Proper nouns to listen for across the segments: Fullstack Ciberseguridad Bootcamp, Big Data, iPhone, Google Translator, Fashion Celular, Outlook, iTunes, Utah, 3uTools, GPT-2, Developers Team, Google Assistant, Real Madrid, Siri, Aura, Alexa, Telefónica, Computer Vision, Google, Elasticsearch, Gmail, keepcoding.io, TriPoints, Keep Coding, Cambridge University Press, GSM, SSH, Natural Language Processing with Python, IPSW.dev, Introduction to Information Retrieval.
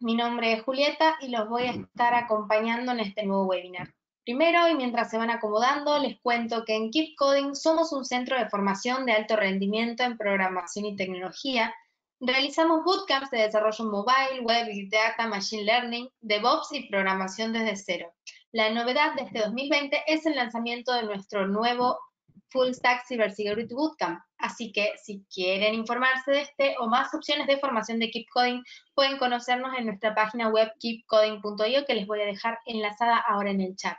Mi nombre es Julieta y los voy a estar acompañando en este nuevo webinar. Primero, y mientras se van acomodando, les cuento que en Keep Coding somos un centro de formación de alto rendimiento en programación y tecnología. Realizamos bootcamps de desarrollo mobile, web, big data, machine learning, DevOps y programación desde cero. La novedad de este 2020 es el lanzamiento de nuestro nuevo Fullstack Ciberseguridad Bootcamp. Así que, si quieren informarse de este o más opciones de formación de Keep Coding, pueden conocernos en nuestra página web keepcoding.io, que les voy a dejar enlazada ahora en el chat.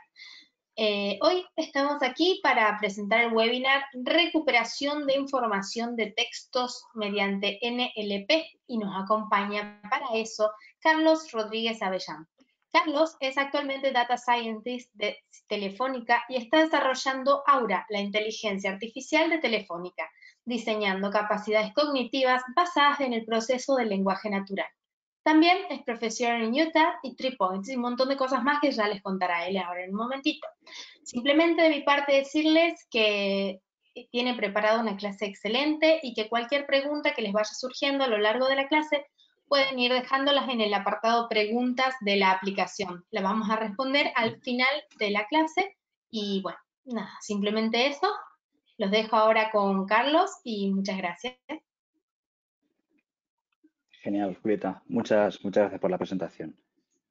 Hoy estamos aquí para presentar el webinar Recuperación de información de textos mediante NLP, y nos acompaña para eso Carlos Rodríguez Avellán. Carlos es actualmente Data Scientist de Telefónica y está desarrollando Aura, la inteligencia artificial de Telefónica, diseñando capacidades cognitivas basadas en el proceso del lenguaje natural. También es profesor en Utah y TriPoints y un montón de cosas más que ya les contará él ahora en un momentito. Simplemente de mi parte decirles que tiene preparada una clase excelente y que cualquier pregunta que les vaya surgiendo a lo largo de la clase pueden ir dejándolas en el apartado preguntas de la aplicación. La vamos a responder al final de la clase y bueno, nada, simplemente eso. Los dejo ahora con Carlos y muchas gracias. Genial, Julieta. Muchas gracias por la presentación.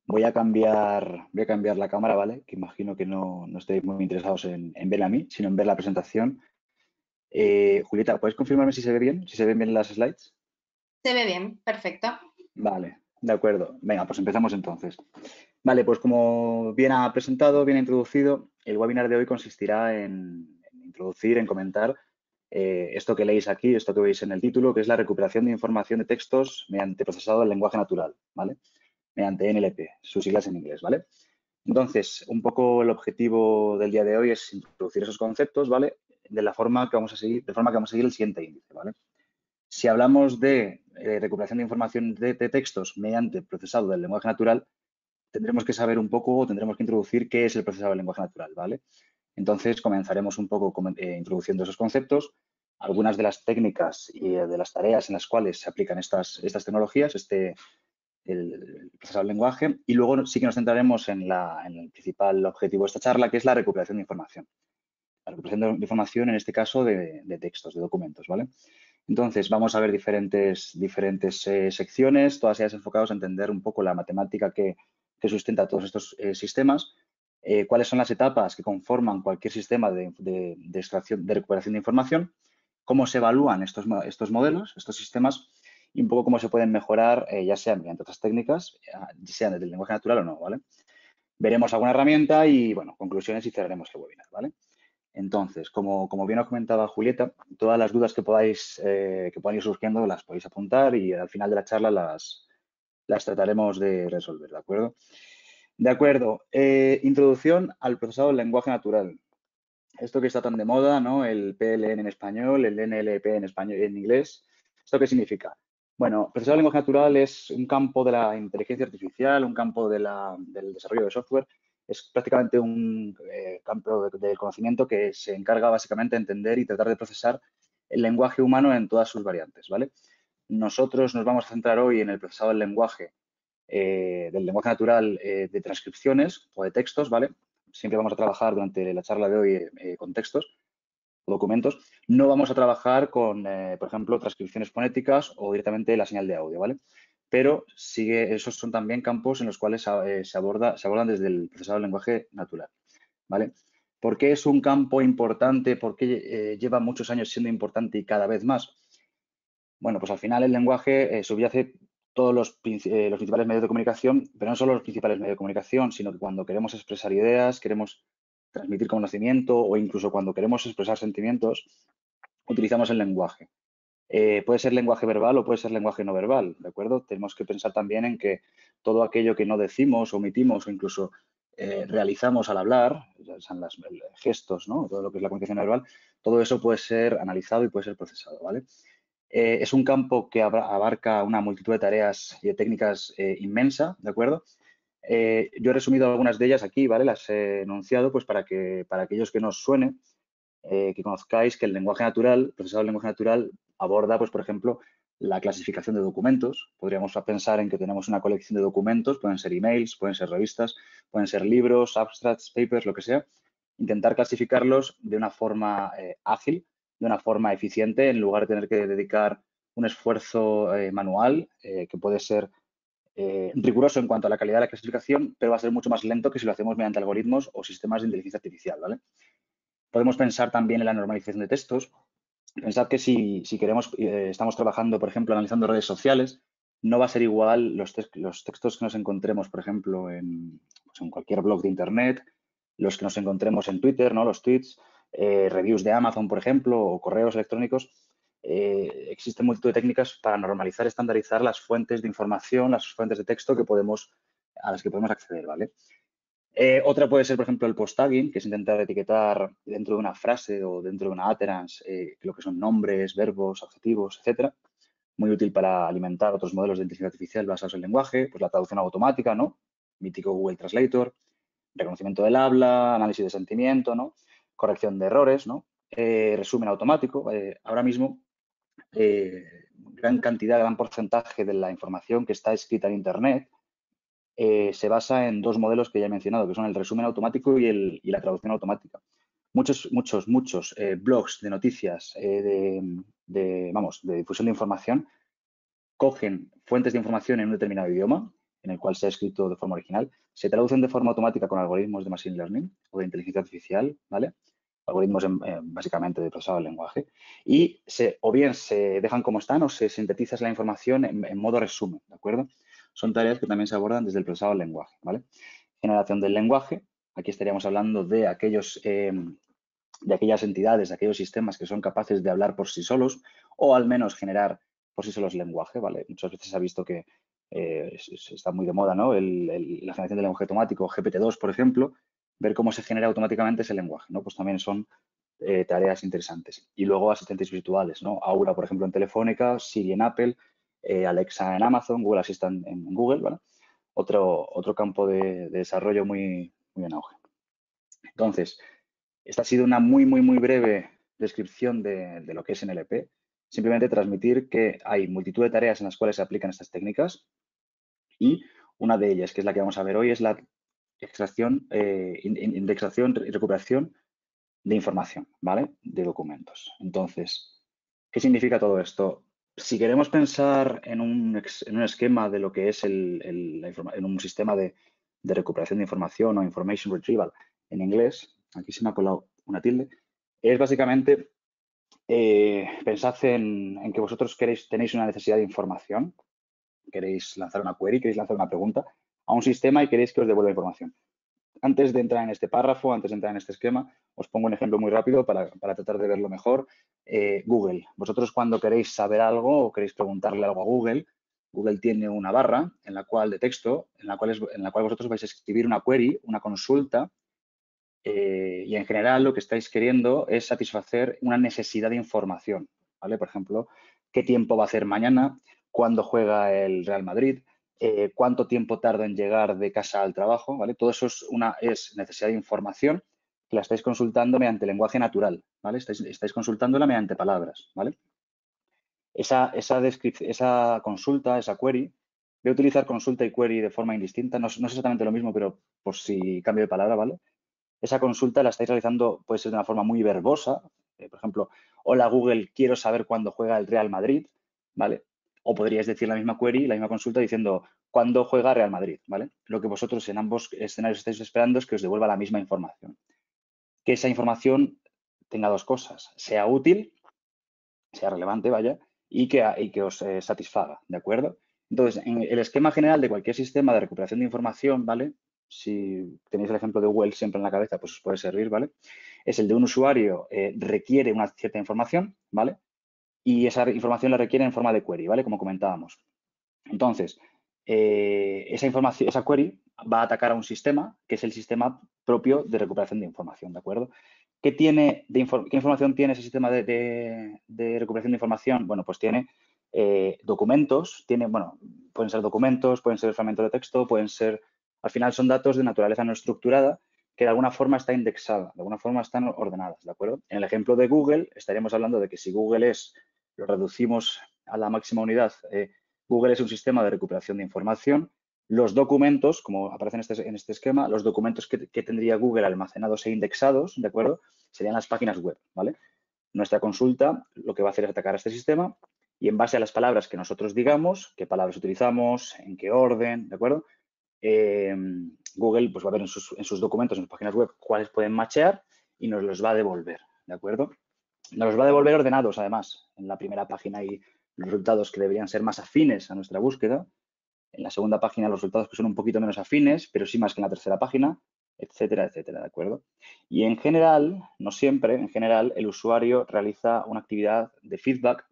Voy a cambiar la cámara, ¿vale? Que imagino que no estéis muy interesados en ver a mí, sino en ver la presentación. Julieta, ¿puedes confirmarme si se ve bien? ¿Si se ven bien las slides? Se ve bien, perfecto. Vale, de acuerdo. Venga, pues empezamos entonces. Vale, pues como bien ha presentado, bien ha introducido, el webinar de hoy consistirá en introducir, en comentar esto que leéis aquí, esto que veis en el título, que es la recuperación de información de textos mediante procesado del lenguaje natural, ¿vale? Mediante NLP, sus siglas en inglés, ¿vale? Entonces, un poco el objetivo del día de hoy es introducir esos conceptos, ¿vale? De forma que vamos a seguir el siguiente índice, ¿vale? Si hablamos de recuperación de información de textos mediante procesado del lenguaje natural, tendremos que saber un poco, o tendremos que introducir qué es el procesado del lenguaje natural, ¿vale? Entonces, comenzaremos un poco introduciendo esos conceptos, algunas de las técnicas y de las tareas en las cuales se aplican estas tecnologías, el procesado del lenguaje, y luego sí que nos centraremos en el principal objetivo de esta charla, que es la recuperación de información. La recuperación de información, en este caso, de textos, de documentos, ¿vale? Entonces, vamos a ver diferentes secciones, todas ellas enfocadas a entender un poco la matemática que sustenta todos estos sistemas, cuáles son las etapas que conforman cualquier sistema de extracción, de recuperación de información, cómo se evalúan estos modelos, estos sistemas, y un poco cómo se pueden mejorar, ya sea mediante otras técnicas, ya sea desde el lenguaje natural o no, ¿vale? Veremos alguna herramienta y, bueno, conclusiones y cerraremos el webinar, ¿vale? Entonces, como bien os comentaba Julieta, todas las dudas que puedan ir surgiendo las podéis apuntar y al final de la charla las trataremos de resolver, ¿de acuerdo? De acuerdo, introducción al procesado del lenguaje natural. Esto que está tan de moda, ¿no? El PLN en español, el NLP en español, en inglés. ¿Esto qué significa? Bueno, procesado del lenguaje natural es un campo de la inteligencia artificial, un campo del desarrollo de software. Es prácticamente un campo del conocimiento que se encarga básicamente de entender y tratar de procesar el lenguaje humano en todas sus variantes, ¿vale? Nosotros nos vamos a centrar hoy en el procesado del lenguaje natural de transcripciones o de textos, ¿vale? Siempre vamos a trabajar durante la charla de hoy con textos o documentos. No vamos a trabajar con, por ejemplo, transcripciones fonéticas o directamente la señal de audio, ¿vale? Pero esos son también campos en los cuales se abordan desde el procesado del lenguaje natural, ¿vale? ¿Por qué es un campo importante? ¿Por qué lleva muchos años siendo importante y cada vez más? Bueno, pues al final el lenguaje subyace todos los principales medios de comunicación, pero no solo los principales medios de comunicación, sino que cuando queremos expresar ideas, queremos transmitir conocimiento o incluso cuando queremos expresar sentimientos, utilizamos el lenguaje. Puede ser lenguaje verbal o puede ser lenguaje no verbal, ¿de acuerdo? Tenemos que pensar también en que todo aquello que no decimos, omitimos o incluso realizamos al hablar, son gestos, ¿no? Todo lo que es la comunicación verbal, todo eso puede ser analizado y puede ser procesado, ¿vale? Es un campo que abarca una multitud de tareas y de técnicas inmensa, ¿de acuerdo? Yo he resumido algunas de ellas aquí, ¿vale? Las he enunciado pues para aquellos que no os suene, que conozcáis que el lenguaje natural, el procesado del lenguaje natural, aborda, pues, por ejemplo, la clasificación de documentos. Podríamos pensar en que tenemos una colección de documentos, pueden ser emails, pueden ser revistas, pueden ser libros, abstracts, papers, lo que sea. Intentar clasificarlos de una forma ágil, de una forma eficiente, en lugar de tener que dedicar un esfuerzo manual que puede ser riguroso en cuanto a la calidad de la clasificación, pero va a ser mucho más lento que si lo hacemos mediante algoritmos o sistemas de inteligencia artificial, ¿vale? Podemos pensar también en la normalización de textos. Pensad que si queremos, estamos trabajando, por ejemplo, analizando redes sociales, no va a ser igual los textos que nos encontremos, por ejemplo, en cualquier blog de internet, los que nos encontremos en Twitter, ¿no? Los tweets, reviews de Amazon, por ejemplo, o correos electrónicos. Existen multitud de técnicas para normalizar, estandarizar las fuentes de información, las fuentes de texto a las que podemos acceder, ¿vale? Otra puede ser, por ejemplo, el post-tagging, que es intentar etiquetar dentro de una frase o dentro de una utterance lo que son nombres, verbos, adjetivos, etcétera. Muy útil para alimentar otros modelos de inteligencia artificial basados en lenguaje, pues la traducción automática, ¿no? Mítico Google Translator, reconocimiento del habla, análisis de sentimiento, ¿no? Corrección de errores, ¿no? Resumen automático. Ahora mismo, gran porcentaje de la información que está escrita en Internet se basa en dos modelos que ya he mencionado, que son el resumen automático y la traducción automática. Muchos blogs de noticias, de difusión de información, cogen fuentes de información en un determinado idioma, en el cual se ha escrito de forma original, se traducen de forma automática con algoritmos de Machine Learning o de inteligencia artificial, ¿vale? Algoritmos básicamente de procesado del lenguaje, y o bien se dejan como están o se sintetiza la información en modo resumen, ¿de acuerdo? Son tareas que también se abordan desde el procesado del lenguaje, ¿vale? Generación del lenguaje, aquí estaríamos hablando de aquellas entidades, de aquellos sistemas que son capaces de hablar por sí solos o al menos generar por sí solos lenguaje, ¿vale? Muchas veces se ha visto que está muy de moda, ¿no? La generación del lenguaje automático, GPT-2, por ejemplo, ver cómo se genera automáticamente ese lenguaje, ¿no? Pues también son tareas interesantes. Y luego asistentes virtuales, ¿no? Aura, por ejemplo, en Telefónica, Siri en Apple, Alexa en Amazon, Google Assistant en Google, ¿vale? Otro campo de desarrollo muy en auge. Entonces, esta ha sido una muy breve descripción de lo que es NLP. Simplemente transmitir que hay multitud de tareas en las cuales se aplican estas técnicas y una de ellas, que es la que vamos a ver hoy, es la extracción, indexación y recuperación de información, ¿vale? De documentos. Entonces, ¿qué significa todo esto? Si queremos pensar en un esquema de lo que es en un sistema de recuperación de información o information retrieval en inglés, aquí se me ha colado una tilde, es básicamente, pensad en que vosotros tenéis una necesidad de información, queréis lanzar una query, queréis lanzar una pregunta a un sistema y queréis que os devuelva información. Antes de entrar en este párrafo, antes de entrar en este esquema, os pongo un ejemplo muy rápido para tratar de verlo mejor. Google. Vosotros cuando queréis saber algo o queréis preguntarle algo a Google, Google tiene una barra en la cual de texto, en la cual vosotros vais a escribir una query, una consulta, y en general lo que estáis queriendo es satisfacer una necesidad de información, ¿vale? Por ejemplo, ¿qué tiempo va a hacer mañana? ¿Cuándo juega el Real Madrid? Cuánto tiempo tardo en llegar de casa al trabajo, ¿vale? Todo eso es necesidad de información que la estáis consultando mediante lenguaje natural, ¿vale? Estáis consultándola mediante palabras, ¿vale? Esa consulta, esa query, voy a utilizar consulta y query de forma indistinta, no es exactamente lo mismo, pero por si cambio de palabra, ¿vale? Esa consulta la estáis realizando, puede ser de una forma muy verbosa, por ejemplo, hola Google, quiero saber cuándo juega el Real Madrid, ¿vale? O podríais decir la misma query, la misma consulta diciendo ¿cuándo juega Real Madrid?, ¿vale? Lo que vosotros en ambos escenarios estáis esperando es que os devuelva la misma información. Que esa información tenga dos cosas, sea útil, sea relevante, vaya, y que os satisfaga, ¿de acuerdo? Entonces, en el esquema general de cualquier sistema de recuperación de información, ¿vale? Si tenéis el ejemplo de Google siempre en la cabeza, pues os puede servir, ¿vale? Es el de un usuario requiere una cierta información, ¿vale? Y esa información la requiere en forma de query, ¿vale? Como comentábamos. Entonces, esa query va a atacar a un sistema que es el sistema propio de recuperación de información, ¿de acuerdo? ¿Qué información tiene ese sistema de recuperación de información? Bueno, pues tiene documentos, pueden ser documentos, pueden ser fragmentos de texto, pueden ser, al final son datos de naturaleza no estructurada que de alguna forma está indexada, de alguna forma están ordenadas, ¿de acuerdo? En el ejemplo de Google estaríamos hablando de que si Google lo reducimos a la máxima unidad. Google es un sistema de recuperación de información. Los documentos, como aparecen en este esquema, los documentos que tendría Google almacenados e indexados, ¿de acuerdo? Serían las páginas web, ¿vale? Nuestra consulta lo que va a hacer es atacar a este sistema y en base a las palabras que nosotros digamos, qué palabras utilizamos, en qué orden, ¿de acuerdo? Google pues, va a ver en sus documentos, en sus páginas web, cuáles pueden machear y nos los va a devolver, ¿de acuerdo? Nos los va a devolver ordenados, además. En la primera página hay resultados que deberían ser más afines a nuestra búsqueda. En la segunda página los resultados que son un poquito menos afines, pero sí más que en la tercera página, etcétera, etcétera, ¿de acuerdo? Y en general, no siempre, en general el usuario realiza una actividad de feedback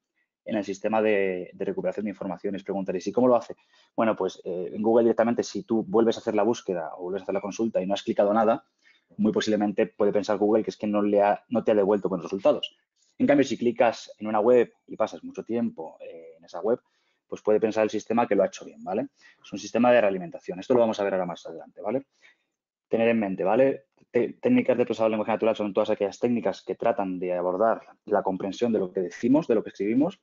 en el sistema de recuperación de información. Preguntaréis, ¿y cómo lo hace? Bueno, pues en Google directamente, si tú vuelves a hacer la búsqueda o vuelves a hacer la consulta y no has clicado nada, muy posiblemente puede pensar Google que es que no te ha devuelto buenos resultados. En cambio, si clicas en una web y pasas mucho tiempo en esa web, pues puede pensar el sistema que lo ha hecho bien, ¿vale? Es un sistema de realimentación. Esto lo vamos a ver ahora más adelante, ¿vale? Tener en mente, ¿vale? Técnicas de procesado del lenguaje natural son todas aquellas técnicas que tratan de abordar la comprensión de lo que decimos, de lo que escribimos,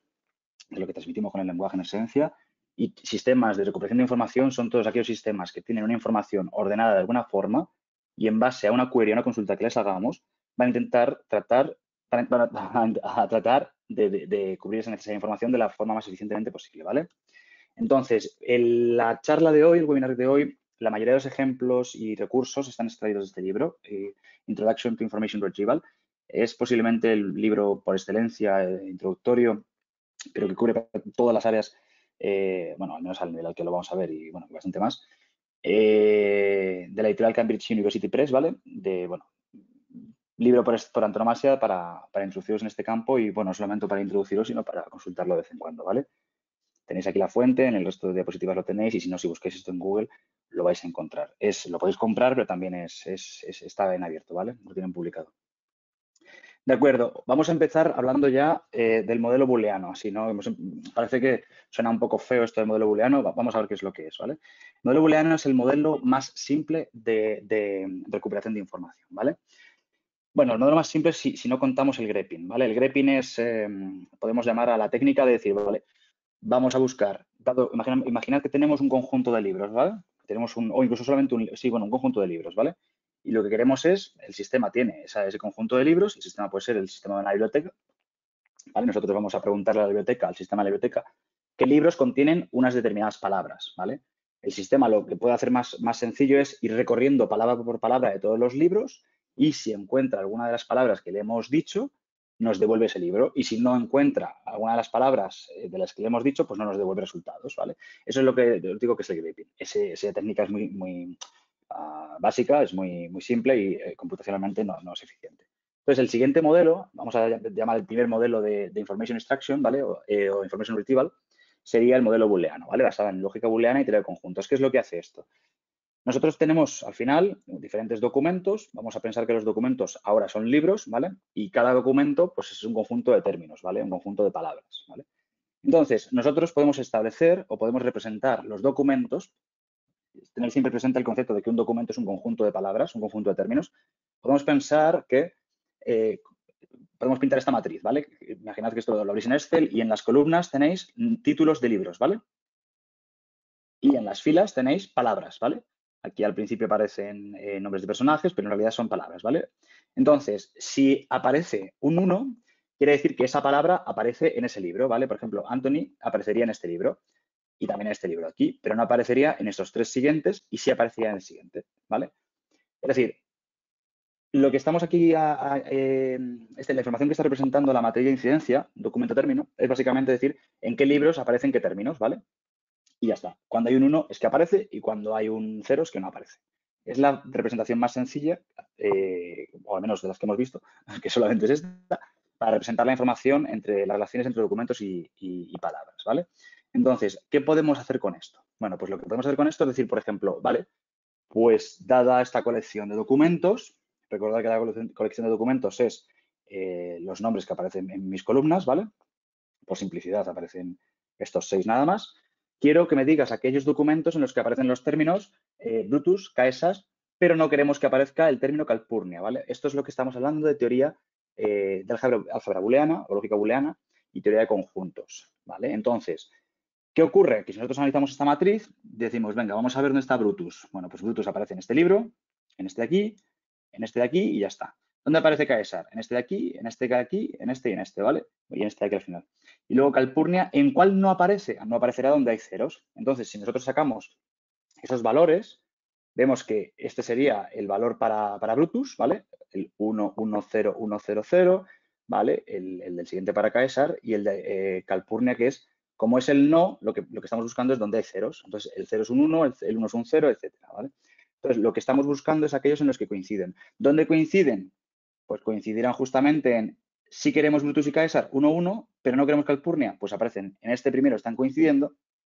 de lo que transmitimos con el lenguaje en esencia. Y sistemas de recuperación de información son todos aquellos sistemas que tienen una información ordenada de alguna forma y en base a una query, a una consulta que les hagamos, van a intentar tratar de cubrir esa necesidad de información de la forma más eficientemente posible, ¿vale? Entonces, en la charla de hoy, el webinar de hoy, la mayoría de los ejemplos y recursos están extraídos de este libro, Introduction to Information Retrieval. Es posiblemente el libro por excelencia introductorio, pero que cubre todas las áreas, bueno, al menos al nivel al que lo vamos a ver y, bueno, bastante más, de la editorial Cambridge University Press, ¿vale? Libro por antonomasia para introduciros en este campo y, bueno, no solamente para introduciros, sino para consultarlo de vez en cuando, ¿vale? Tenéis aquí la fuente, en el resto de diapositivas lo tenéis y si no, si buscáis esto en Google, lo vais a encontrar. Lo podéis comprar, pero también está en abierto, ¿vale? Lo tienen publicado. De acuerdo, vamos a empezar hablando ya del modelo booleano, así, ¿no? Parece que suena un poco feo esto del modelo booleano, vamos a ver qué es lo que es, ¿vale? El modelo booleano es el modelo más simple de recuperación de información, ¿vale? Bueno, el modelo más simple si no contamos el grepping, ¿vale? El grepping es, podemos llamar a la técnica de decir, ¿vale? Vamos a buscar, imaginad que tenemos un conjunto de libros, ¿vale? Tenemos un conjunto de libros, ¿vale? Y lo que queremos es, el sistema tiene ese conjunto de libros, el sistema puede ser el sistema de una biblioteca, ¿vale? Nosotros vamos a preguntarle a la biblioteca, al sistema de la biblioteca, qué libros contienen unas determinadas palabras, ¿vale? El sistema lo que puede hacer más sencillo es ir recorriendo palabra por palabra de todos los libros. Y si encuentra alguna de las palabras que le hemos dicho, nos devuelve ese libro. Y si no encuentra alguna de las palabras de las que le hemos dicho, pues no nos devuelve resultados, ¿vale? Eso es lo que digo que es el grepping. Esa técnica es muy básica, es muy simple y computacionalmente no es eficiente. Entonces, el siguiente modelo, vamos a llamar el primer modelo de Information Extraction, ¿vale? O Information Retrieval, sería el modelo booleano, ¿vale? Basado en lógica booleana y teoría de conjuntos. ¿Qué es lo que hace esto? Nosotros tenemos, al final, diferentes documentos. Vamos a pensar que los documentos ahora son libros, ¿vale? Y cada documento, pues, es un conjunto de términos, ¿vale? Un conjunto de palabras, ¿vale? Entonces, nosotros podemos establecer o podemos representar los documentos, tener siempre presente el concepto de que un documento es un conjunto de palabras, un conjunto de términos. Podemos pensar que podemos pintar esta matriz, ¿vale? Imaginad que esto lo abrís en Excel y en las columnas tenéis títulos de libros, ¿vale? Y en las filas tenéis palabras, ¿vale? Aquí al principio aparecen nombres de personajes, pero en realidad son palabras, ¿vale? Entonces, si aparece un 1, quiere decir que esa palabra aparece en ese libro, ¿vale? Por ejemplo, Anthony aparecería en este libro y también en este libro aquí, pero no aparecería en estos tres siguientes y sí aparecería en el siguiente, ¿vale? Es decir, lo que estamos aquí, la información que está representando la matriz de incidencia, documento término, es básicamente decir en qué libros aparecen qué términos, ¿vale? Y ya está. Cuando hay un 1 es que aparece y cuando hay un 0 es que no aparece. Es la representación más sencilla, o al menos de las que hemos visto, que solamente es esta, para representar la información entre las relaciones entre documentos y palabras, ¿vale? Entonces, ¿qué podemos hacer con esto? Bueno, pues lo que podemos hacer con esto es decir, por ejemplo, ¿vale? Pues dada esta colección de documentos, recordad que la colección de documentos es los nombres que aparecen en mis columnas, ¿vale? Por simplicidad aparecen estos 6 nada más. Quiero que me digas aquellos documentos en los que aparecen los términos Brutus, Caesar, pero no queremos que aparezca el término Calpurnia, ¿vale? Esto es lo que estamos hablando de teoría de álgebra booleana o lógica booleana, y teoría de conjuntos, ¿vale? Entonces, ¿qué ocurre? Que si nosotros analizamos esta matriz, decimos, venga, vamos a ver dónde está Brutus. Bueno, pues Brutus aparece en este libro, en este de aquí, en este de aquí y ya está. ¿Dónde aparece Caesar? En este de aquí, en este de aquí, en este y en este, ¿vale? Y en este de aquí al final. Y luego Calpurnia, ¿en cuál no aparece? No aparecerá donde hay ceros. Entonces, si nosotros sacamos esos valores, vemos que este sería el valor para Brutus, ¿vale? El 1, 1, 0, 1, 0, 0, ¿vale? El del siguiente para Caesar y el de Calpurnia, que es, como es el no, lo que estamos buscando es donde hay ceros. Entonces, el 0 es un 1, el 1 es un 0, etcétera, ¿vale? Entonces, lo que estamos buscando es aquellos en los que coinciden. ¿Dónde coinciden? Pues coincidirán justamente en, si queremos Brutus y Caesar, 1, 1, pero no queremos Calpurnia, pues aparecen en este primero, están coincidiendo,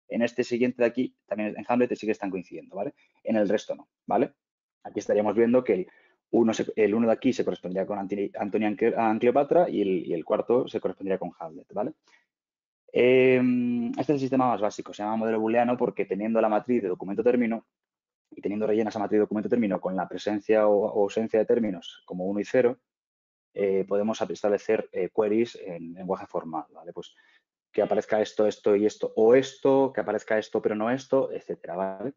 en este siguiente de aquí, también en Hamlet sí que están coincidiendo, ¿vale? En el resto no, ¿vale? Aquí estaríamos viendo que el uno de aquí se correspondería con Antonia Cleopatra y el cuarto se correspondería con Hamlet, ¿vale? Este es el sistema más básico, se llama modelo booleano porque teniendo la matriz de documento término y teniendo rellena esa matriz de documento término con la presencia o ausencia de términos como 1 y 0, podemos establecer queries en lenguaje formal, ¿vale? Pues que aparezca esto, esto y esto, o esto, que aparezca esto pero no esto, etcétera, ¿vale?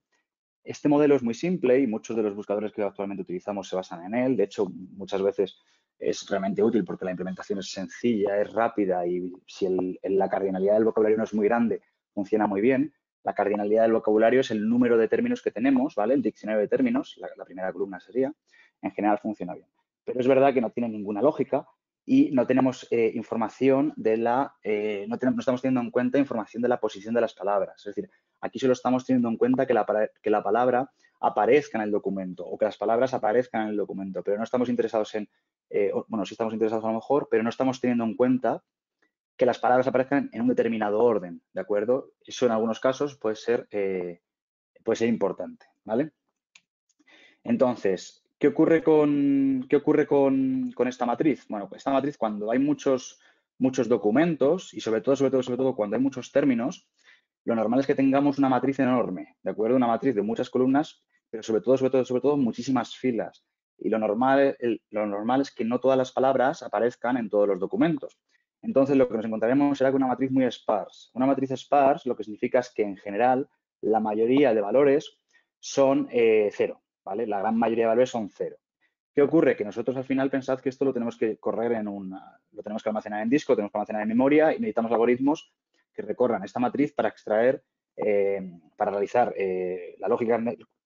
Este modelo es muy simple y muchos de los buscadores que actualmente utilizamos se basan en él. De hecho, muchas veces es realmente útil porque la implementación es sencilla, es rápida y si la cardinalidad del vocabulario no es muy grande, funciona muy bien. La cardinalidad del vocabulario es el número de términos que tenemos, ¿vale? El diccionario de términos, la primera columna sería, en general funciona bien. Pero es verdad que no tiene ninguna lógica y no tenemos información de no estamos teniendo en cuenta información de la posición de las palabras. Es decir, aquí solo estamos teniendo en cuenta que la palabra aparezca en el documento o que las palabras aparezcan en el documento, pero no estamos interesados en, bueno, sí estamos interesados a lo mejor, pero no estamos teniendo en cuenta que las palabras aparezcan en un determinado orden, ¿de acuerdo? Eso en algunos casos puede ser importante, ¿vale? Entonces, ¿Qué ocurre con esta matriz? Bueno, esta matriz cuando hay muchos documentos y sobre todo cuando hay muchos términos, lo normal es que tengamos una matriz enorme, ¿de acuerdo? Una matriz de muchas columnas, pero sobre todo muchísimas filas. Y lo normal es que no todas las palabras aparezcan en todos los documentos. Entonces, lo que nos encontraremos será con una matriz muy sparse. Una matriz sparse lo que significa es que en general la mayoría de valores son cero. ¿Vale? La gran mayoría de valores son cero. ¿Qué ocurre? Que nosotros al final pensad que esto lo tenemos que lo tenemos que almacenar en disco, lo tenemos que almacenar en memoria y necesitamos algoritmos que recorran esta matriz para extraer, para realizar la lógica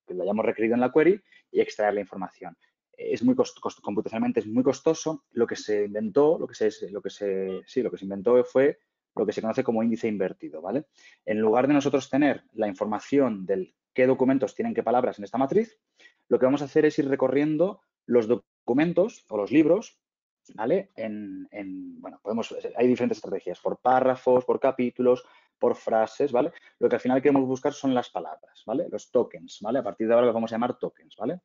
que lo hayamos requerido en la query y extraer la información. Es muy computacionalmente es muy costoso. Lo que se inventó fue lo que se conoce como índice invertido, ¿vale? En lugar de nosotros tener la información del qué documentos tienen qué palabras en esta matriz, lo que vamos a hacer es ir recorriendo los documentos o los libros, ¿vale? Bueno, hay diferentes estrategias, por párrafos, por capítulos, por frases, ¿vale? Lo que al final queremos buscar son las palabras, ¿vale? Los tokens, ¿vale? A partir de ahora los vamos a llamar tokens, ¿vale?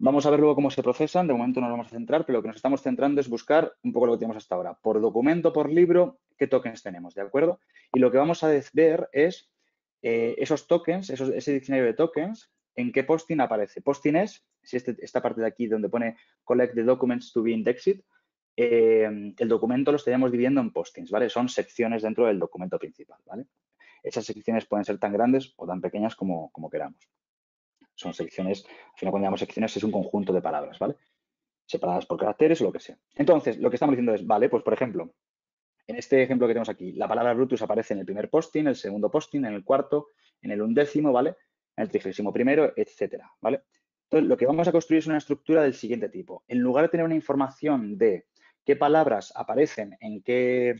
Vamos a ver luego cómo se procesan, de momento no nos vamos a centrar, pero lo que nos estamos centrando es buscar un poco lo que tenemos hasta ahora, por documento, por libro, qué tokens tenemos, ¿de acuerdo? Y lo que vamos a ver es esos tokens, ese diccionario de tokens, en qué posting aparece. Posting es, si esta parte de aquí donde pone collect the documents to be indexed, el documento lo estaríamos dividiendo en postings, ¿vale? Son secciones dentro del documento principal, ¿vale? Esas secciones pueden ser tan grandes o tan pequeñas como queramos. Son secciones, al final cuando llamamos secciones es un conjunto de palabras, ¿vale? Separadas por caracteres o lo que sea. Entonces, lo que estamos diciendo es, vale, pues por ejemplo, en este ejemplo que tenemos aquí, la palabra Brutus aparece en el primer posting, en el segundo posting, en el cuarto, en el undécimo, ¿vale? En el 31º, etcétera, ¿vale? Entonces, lo que vamos a construir es una estructura del siguiente tipo. En lugar de tener una información de qué palabras aparecen, en qué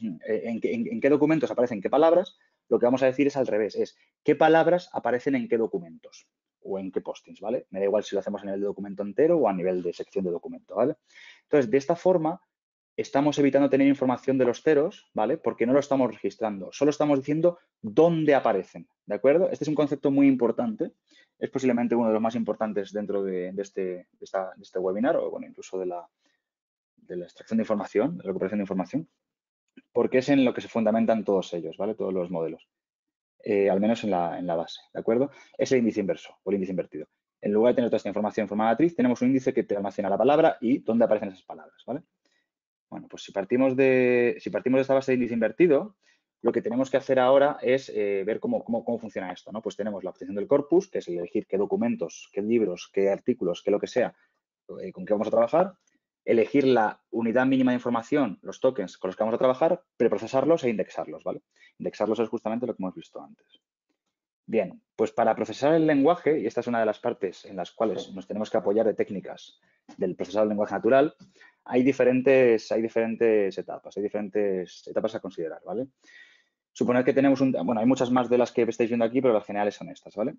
documentos aparecen qué palabras, lo que vamos a decir es al revés, es qué palabras aparecen en qué documentos o en qué postings, ¿vale? Me da igual si lo hacemos a nivel de documento entero o a nivel de sección de documento, ¿vale? Entonces, de esta forma, estamos evitando tener información de los ceros, ¿vale? Porque no lo estamos registrando, solo estamos diciendo dónde aparecen, ¿de acuerdo? Este es un concepto muy importante, es posiblemente uno de los más importantes dentro de este webinar o, bueno, incluso de la extracción de información, de la recuperación de información, porque es en lo que se fundamentan todos ellos, ¿vale? Todos los modelos, al menos en la base, ¿de acuerdo? Es el índice inverso o el índice invertido. En lugar de tener toda esta información en forma matriz, tenemos un índice que te almacena la palabra y dónde aparecen esas palabras, ¿vale? Bueno, pues si partimos de esta base de índice invertido, lo que tenemos que hacer ahora es ver cómo funciona esto, ¿no? Pues tenemos la obtención del corpus, que es elegir qué documentos, qué libros, qué artículos, qué lo que sea, con qué vamos a trabajar, elegir la unidad mínima de información, los tokens con los que vamos a trabajar, preprocesarlos e indexarlos, ¿vale? Indexarlos es justamente lo que hemos visto antes. Bien, pues para procesar el lenguaje, y esta es una de las partes en las cuales nos tenemos que apoyar de técnicas del procesado del lenguaje natural, hay diferentes etapas a considerar, ¿vale? Suponer que tenemos hay muchas más de las que estáis viendo aquí, pero las generales son estas, ¿vale?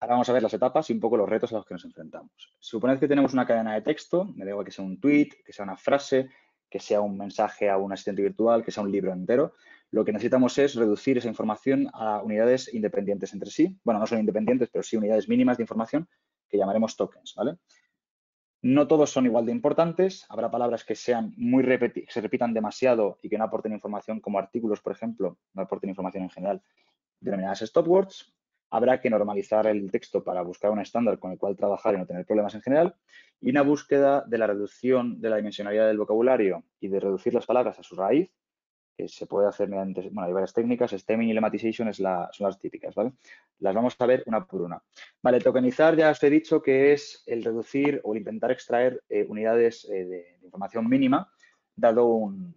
Ahora vamos a ver las etapas y un poco los retos a los que nos enfrentamos. Suponed que tenemos una cadena de texto, me da igual que sea un tweet, que sea una frase, que sea un mensaje a un asistente virtual, que sea un libro entero. Lo que necesitamos es reducir esa información a unidades independientes entre sí. Bueno, no son independientes, pero sí unidades mínimas de información que llamaremos tokens, ¿vale? No todos son igual de importantes. Habrá palabras que sean se repitan demasiado y que no aporten información, como artículos, por ejemplo, no aporten información en general, denominadas stop words. Habrá que normalizar el texto para buscar un estándar con el cual trabajar y no tener problemas en general. Y una búsqueda de la reducción de la dimensionalidad del vocabulario y de reducir las palabras a su raíz, que se puede hacer mediante, bueno, hay varias técnicas, stemming y lemmatization son las típicas, ¿vale? Las vamos a ver una por una. Vale, tokenizar ya os he dicho que es el reducir o el intentar extraer unidades de información mínima dado un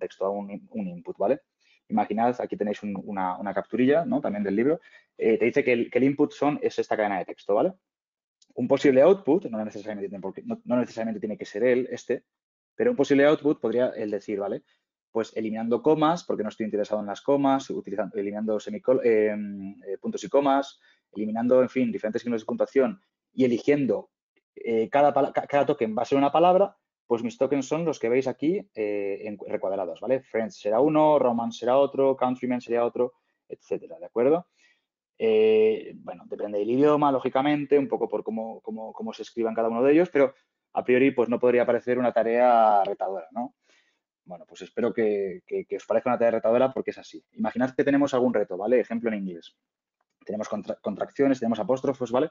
texto, un input, ¿vale? Imaginad, aquí tenéis una capturilla, ¿no? También del libro. Te dice que el input es esta cadena de texto, ¿vale? Un posible output, no necesariamente tiene que ser él, pero un posible output podría el decir, ¿vale? Pues eliminando comas, porque no estoy interesado en las comas, eliminando puntos y comas, eliminando, en fin, diferentes signos de puntuación y eligiendo cada token va a ser una palabra. Pues mis tokens son los que veis aquí recuadrados, ¿vale? Friends será uno, romance será otro, countryman sería otro, etcétera, ¿de acuerdo? Bueno, depende del idioma, lógicamente, un poco por cómo se escriban cada uno de ellos, pero a priori pues no podría parecer una tarea retadora, ¿no? Bueno, pues espero que os parezca una tarea retadora porque es así. Imaginad que tenemos algún reto, ¿vale? Ejemplo en inglés. Tenemos contracciones, tenemos apóstrofos, ¿vale?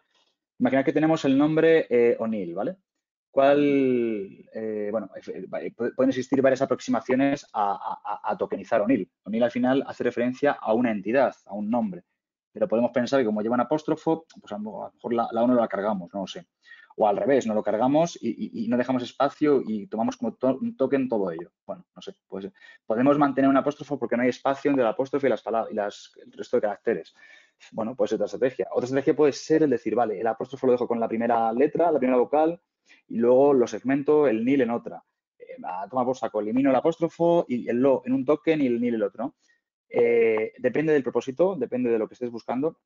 Imaginad que tenemos el nombre O'Neill, ¿vale? Bueno, pueden existir varias aproximaciones a tokenizar O'Neill. O'Neill al final hace referencia a una entidad, a un nombre. Pero podemos pensar que como lleva un apóstrofo, pues a lo mejor la O no la cargamos, no lo sé. O al revés, no lo cargamos y no dejamos espacio y tomamos como un token todo ello. Bueno, no sé, pues podemos mantener un apóstrofo porque no hay espacio entre el apóstrofo y el resto de caracteres. Bueno, puede ser otra estrategia. Otra estrategia puede ser el decir, vale, el apóstrofo lo dejo con la primera letra, la primera vocal, y luego lo segmento el nil en otra. Toma por saco, elimino el apóstrofo y el lo en un token y el nil el otro. Depende del propósito, depende de lo que estés buscando.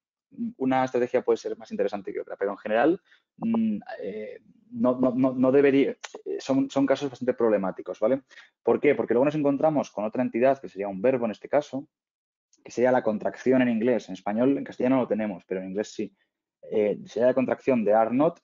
Una estrategia puede ser más interesante que otra, pero en general no debería. Son casos bastante problemáticos, ¿vale? ¿Por qué? Porque luego nos encontramos con otra entidad que sería un verbo en este caso, que sería la contracción en inglés. En español, en castellano no lo tenemos, pero en inglés sí. Sería la contracción de are not.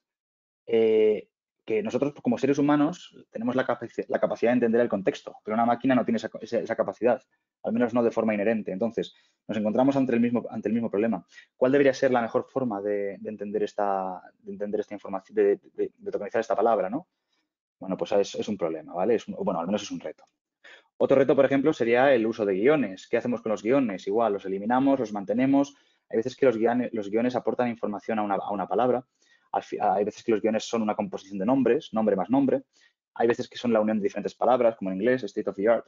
Que nosotros como seres humanos tenemos la capacidad de entender el contexto, pero una máquina no tiene esa capacidad, al menos no de forma inherente. Entonces, nos encontramos ante el mismo problema. ¿Cuál debería ser la mejor forma de entender esta información, de tokenizar esta palabra, ¿no? Bueno, pues es un problema, ¿vale? Bueno, al menos es un reto. Otro reto, por ejemplo, sería el uso de guiones. ¿Qué hacemos con los guiones? Igual, los eliminamos, los mantenemos. Hay veces que los guiones aportan información a una palabra. Hay veces que los guiones son una composición de nombres, nombre más nombre. Hay veces que son la unión de diferentes palabras, como en inglés, state of the art.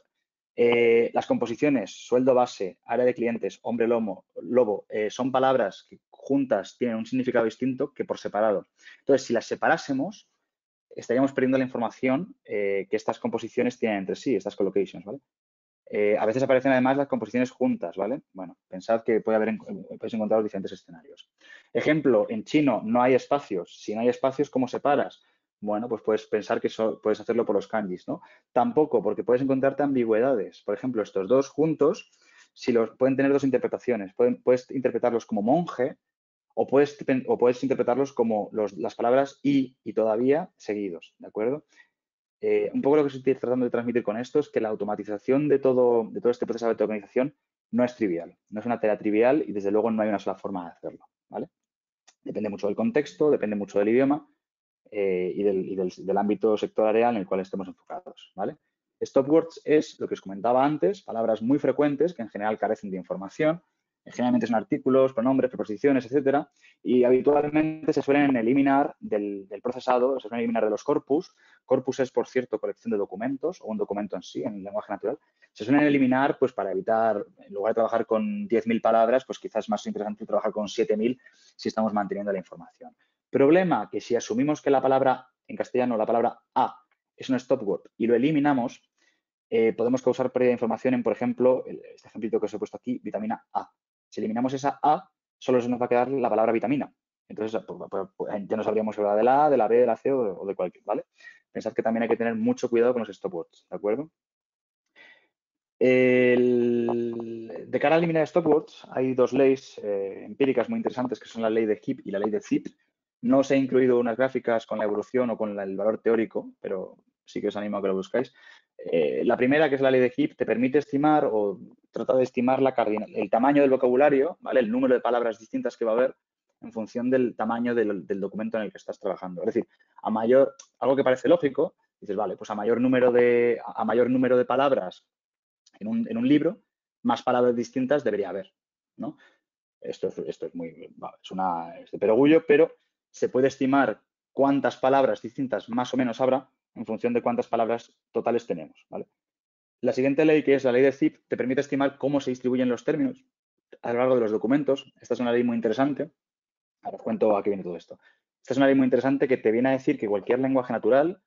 Las composiciones, sueldo base, área de clientes, hombre lobo, son palabras que juntas tienen un significado distinto que por separado. Entonces, si las separásemos, estaríamos perdiendo la información que estas composiciones tienen entre sí, estas collocations, ¿vale? A veces aparecen además las composiciones juntas, ¿vale? Bueno, pensad que podéis encontrar diferentes escenarios. Ejemplo, en chino no hay espacios. Si no hay espacios, ¿cómo separas? Bueno, pues puedes pensar que puedes hacerlo por los kanjis, ¿no? Tampoco, porque puedes encontrarte ambigüedades. Por ejemplo, estos dos juntos, si pueden tener dos interpretaciones. Puedes interpretarlos como monje o puedes interpretarlos como las palabras y todavía seguidos, ¿de acuerdo? Un poco lo que estoy tratando de transmitir con esto es que la automatización de todo este proceso de tokenización no es trivial, no es una tarea trivial y desde luego no hay una sola forma de hacerlo, ¿vale? Depende mucho del contexto, depende mucho del idioma y del ámbito sectorial en el cual estemos enfocados, ¿vale? Stopwords es lo que os comentaba antes, palabras muy frecuentes que en general carecen de información. Generalmente son artículos, pronombres, preposiciones, etcétera, y habitualmente se suelen eliminar del procesado, se suelen eliminar de los corpus. Corpus es, por cierto, colección de documentos o un documento en sí, en el lenguaje natural. Se suelen eliminar pues para evitar, en lugar de trabajar con 10.000 palabras, pues quizás es más interesante trabajar con 7.000 si estamos manteniendo la información. Problema que si asumimos que la palabra, en castellano, la palabra a es un stopword y lo eliminamos, podemos causar pérdida de información en, por ejemplo, este ejemplito que os he puesto aquí, vitamina A. Si eliminamos esa A, solo se nos va a quedar la palabra vitamina. Entonces, pues, ya no sabríamos hablar de la A, de la B, de la C o de cualquier, ¿vale? Pensad que también hay que tener mucho cuidado con los stopwords, ¿de acuerdo? De cara a eliminar stopwords, hay dos leyes empíricas muy interesantes, que son la ley de Heap y la ley de Zip. No os he incluido unas gráficas con la evolución o con el valor teórico, pero sí que os animo a que lo buscáis. La primera, que es la ley de Heap, te permite estimar o trata de estimar el tamaño del vocabulario, ¿vale? El número de palabras distintas que va a haber en función del tamaño del documento en el que estás trabajando. Es decir, a mayor, algo que parece lógico, dices, vale, pues a mayor número de palabras en un libro, más palabras distintas debería haber, ¿no? Esto es muy, es un perogullo, pero se puede estimar cuántas palabras distintas más o menos habrá en función de cuántas palabras totales tenemos, ¿vale? La siguiente ley, que es la ley de Zip, te permite estimar cómo se distribuyen los términos a lo largo de los documentos. Esta es una ley muy interesante. Ahora os cuento a qué viene todo esto. Esta es una ley muy interesante que te viene a decir que cualquier lenguaje natural,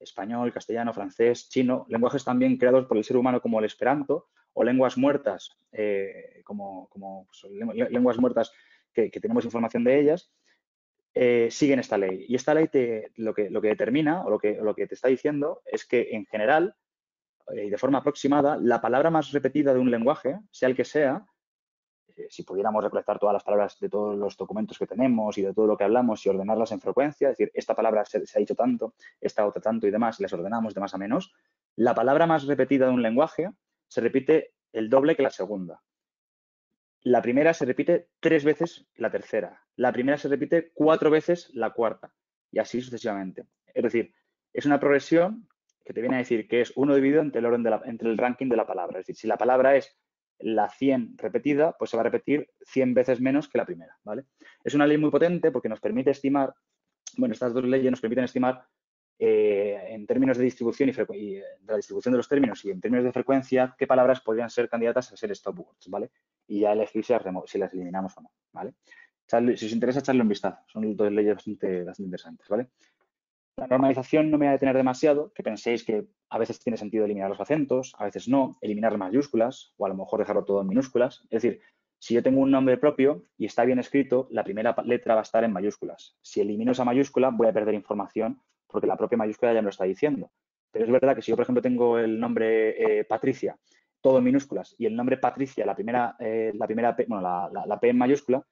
español, castellano, francés, chino, lenguajes también creados por el ser humano como el esperanto o lenguas muertas, lenguas muertas que tenemos información de ellas, siguen esta ley. Y esta ley lo que determina o lo que te está diciendo es que en general y de forma aproximada la palabra más repetida de un lenguaje, sea el que sea, si pudiéramos recolectar todas las palabras de todos los documentos que tenemos y de todo lo que hablamos y ordenarlas en frecuencia, es decir, esta palabra se ha dicho tanto, esta otra tanto y demás, y las ordenamos de más a menos, la palabra más repetida de un lenguaje se repite el doble que la segunda. La primera se repite 3 veces la tercera. La primera se repite 4 veces la cuarta. Y así sucesivamente. Es decir, es una progresión que te viene a decir que es 1 dividido entre el orden entre el ranking de la palabra. Es decir, si la palabra es la 100 repetida, pues se va a repetir 100 veces menos que la primera, ¿vale? Es una ley muy potente porque nos permite estimar, bueno, estas dos leyes nos permiten estimar en términos de distribución y de la distribución de los términos y en términos de frecuencia, qué palabras podrían ser candidatas a ser stopwords, ¿vale? Y ya elegir si las eliminamos o no, ¿vale? Si os interesa, echarle un vistazo. Son dos leyes bastante interesantes, ¿vale? La normalización no me va a detener demasiado, que penséis que a veces tiene sentido eliminar los acentos, a veces no, eliminar mayúsculas o a lo mejor dejarlo todo en minúsculas. Es decir, si yo tengo un nombre propio y está bien escrito, la primera letra va a estar en mayúsculas. Si elimino esa mayúscula, voy a perder información porque la propia mayúscula ya me lo está diciendo. Pero es verdad que si yo, por ejemplo, tengo el nombre Patricia, todo en minúsculas, y el nombre Patricia, la P en mayúscula,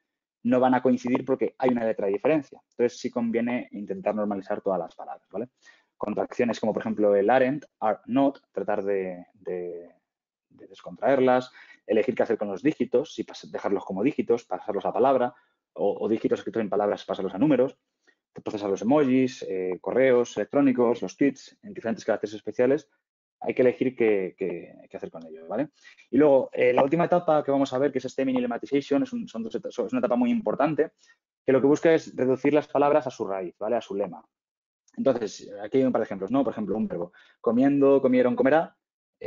no van a coincidir porque hay una letra de diferencia. Entonces sí conviene intentar normalizar todas las palabras, ¿vale? Contracciones como, por ejemplo, el aren't, are not, tratar de descontraerlas, elegir qué hacer con los dígitos, si dejarlos como dígitos, pasarlos a palabra, o dígitos escritos en palabras, pasarlos a números, procesar los emojis, correos electrónicos, los tweets, en diferentes caracteres especiales. Hay que elegir qué hacer con ello, ¿vale? Y luego, la última etapa que vamos a ver, que es Stemming y Lemmatization, es una etapa muy importante, que lo que busca es reducir las palabras a su raíz, ¿vale? A su lema. Entonces, aquí hay un par de ejemplos, ¿no? Por ejemplo, un verbo. Comiendo, comieron, comerá.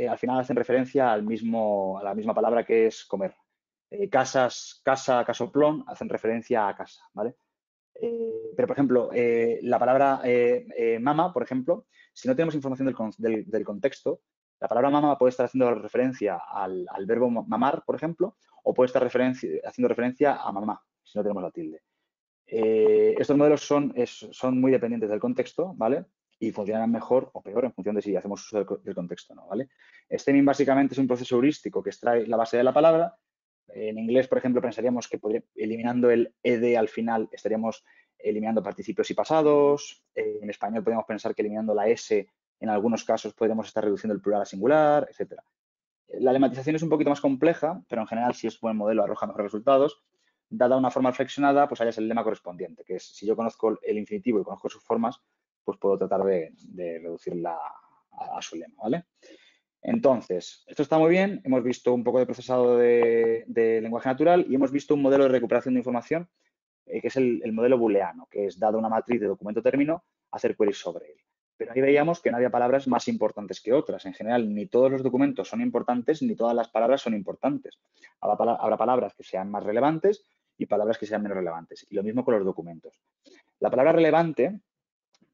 Al final hacen referencia a la misma palabra que es comer. Casas, casa, casoplón, hacen referencia a casa, ¿vale? Pero, por ejemplo, la palabra mama, por ejemplo, si no tenemos información del contexto, la palabra mama puede estar haciendo referencia al verbo mamar, por ejemplo, o puede estar haciendo referencia a mamá, si no tenemos la tilde. Estos modelos son muy dependientes del contexto, ¿vale? Y funcionan mejor o peor en función de si hacemos uso del contexto o no, ¿vale? Stemming básicamente es un proceso heurístico que extrae la base de la palabra. En inglés, por ejemplo, pensaríamos que eliminando el ed al final estaríamos eliminando participios y pasados. En español podemos pensar que eliminando la s en algunos casos podríamos estar reduciendo el plural a singular, etcétera. La lematización es un poquito más compleja, pero en general si es buen modelo arroja mejores resultados. Dada una forma flexionada, pues hayas el lema correspondiente, que es si yo conozco el infinitivo y conozco sus formas, pues puedo tratar de reducirla a su lema, ¿vale? Entonces, esto está muy bien. Hemos visto un poco de procesado de lenguaje natural y hemos visto un modelo de recuperación de información que es el modelo booleano, que es dado una matriz de documento término, hacer queries sobre él. Pero ahí veíamos que no había palabras más importantes que otras. En general, ni todos los documentos son importantes, ni todas las palabras son importantes. Habrá palabras que sean más relevantes y palabras que sean menos relevantes. Y lo mismo con los documentos. La palabra relevante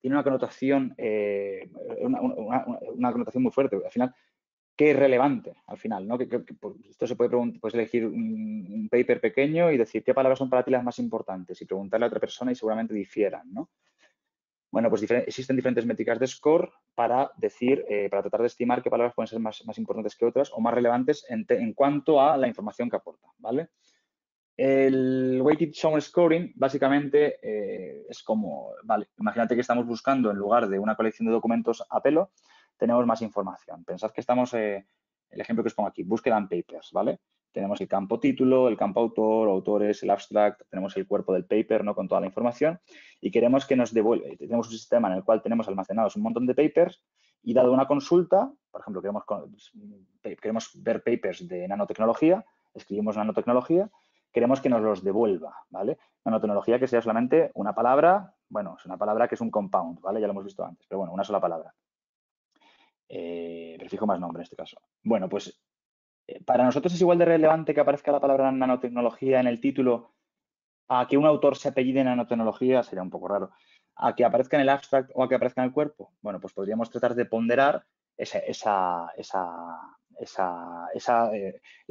tiene una connotación, una connotación muy fuerte. Al final, ¿qué es relevante? Al final, ¿no? Que esto se puede preguntar, puedes elegir un paper pequeño y decir qué palabras son para ti las más importantes y preguntarle a otra persona y seguramente difieran, ¿no? Bueno, pues existen diferentes métricas de score para decir, para tratar de estimar qué palabras pueden ser más importantes que otras o más relevantes en cuanto a la información que aporta, ¿vale? El weighted sound scoring básicamente es como, vale, imagínate que estamos buscando en lugar de una colección de documentos a pelo, tenemos más información. Pensad que estamos, el ejemplo que os pongo aquí, búsqueda en papers, ¿vale? Tenemos el campo título, el campo autor, autores, el abstract, tenemos el cuerpo del paper, ¿no? Con toda la información y queremos que nos devuelva. Tenemos un sistema en el cual tenemos almacenados un montón de papers y dado una consulta, por ejemplo, queremos ver papers de nanotecnología, escribimos nanotecnología, queremos que nos los devuelva, ¿vale? Nanotecnología que sea solamente una palabra, bueno, es una palabra que es un compound, ¿vale? Ya lo hemos visto antes, pero bueno, una sola palabra. Prefijo más nombre en este caso. Bueno, pues para nosotros es igual de relevante que aparezca la palabra nanotecnología en el título a que un autor se apellide nanotecnología, sería un poco raro, a que aparezca en el abstract o a que aparezca en el cuerpo. Bueno, pues podríamos tratar de ponderar la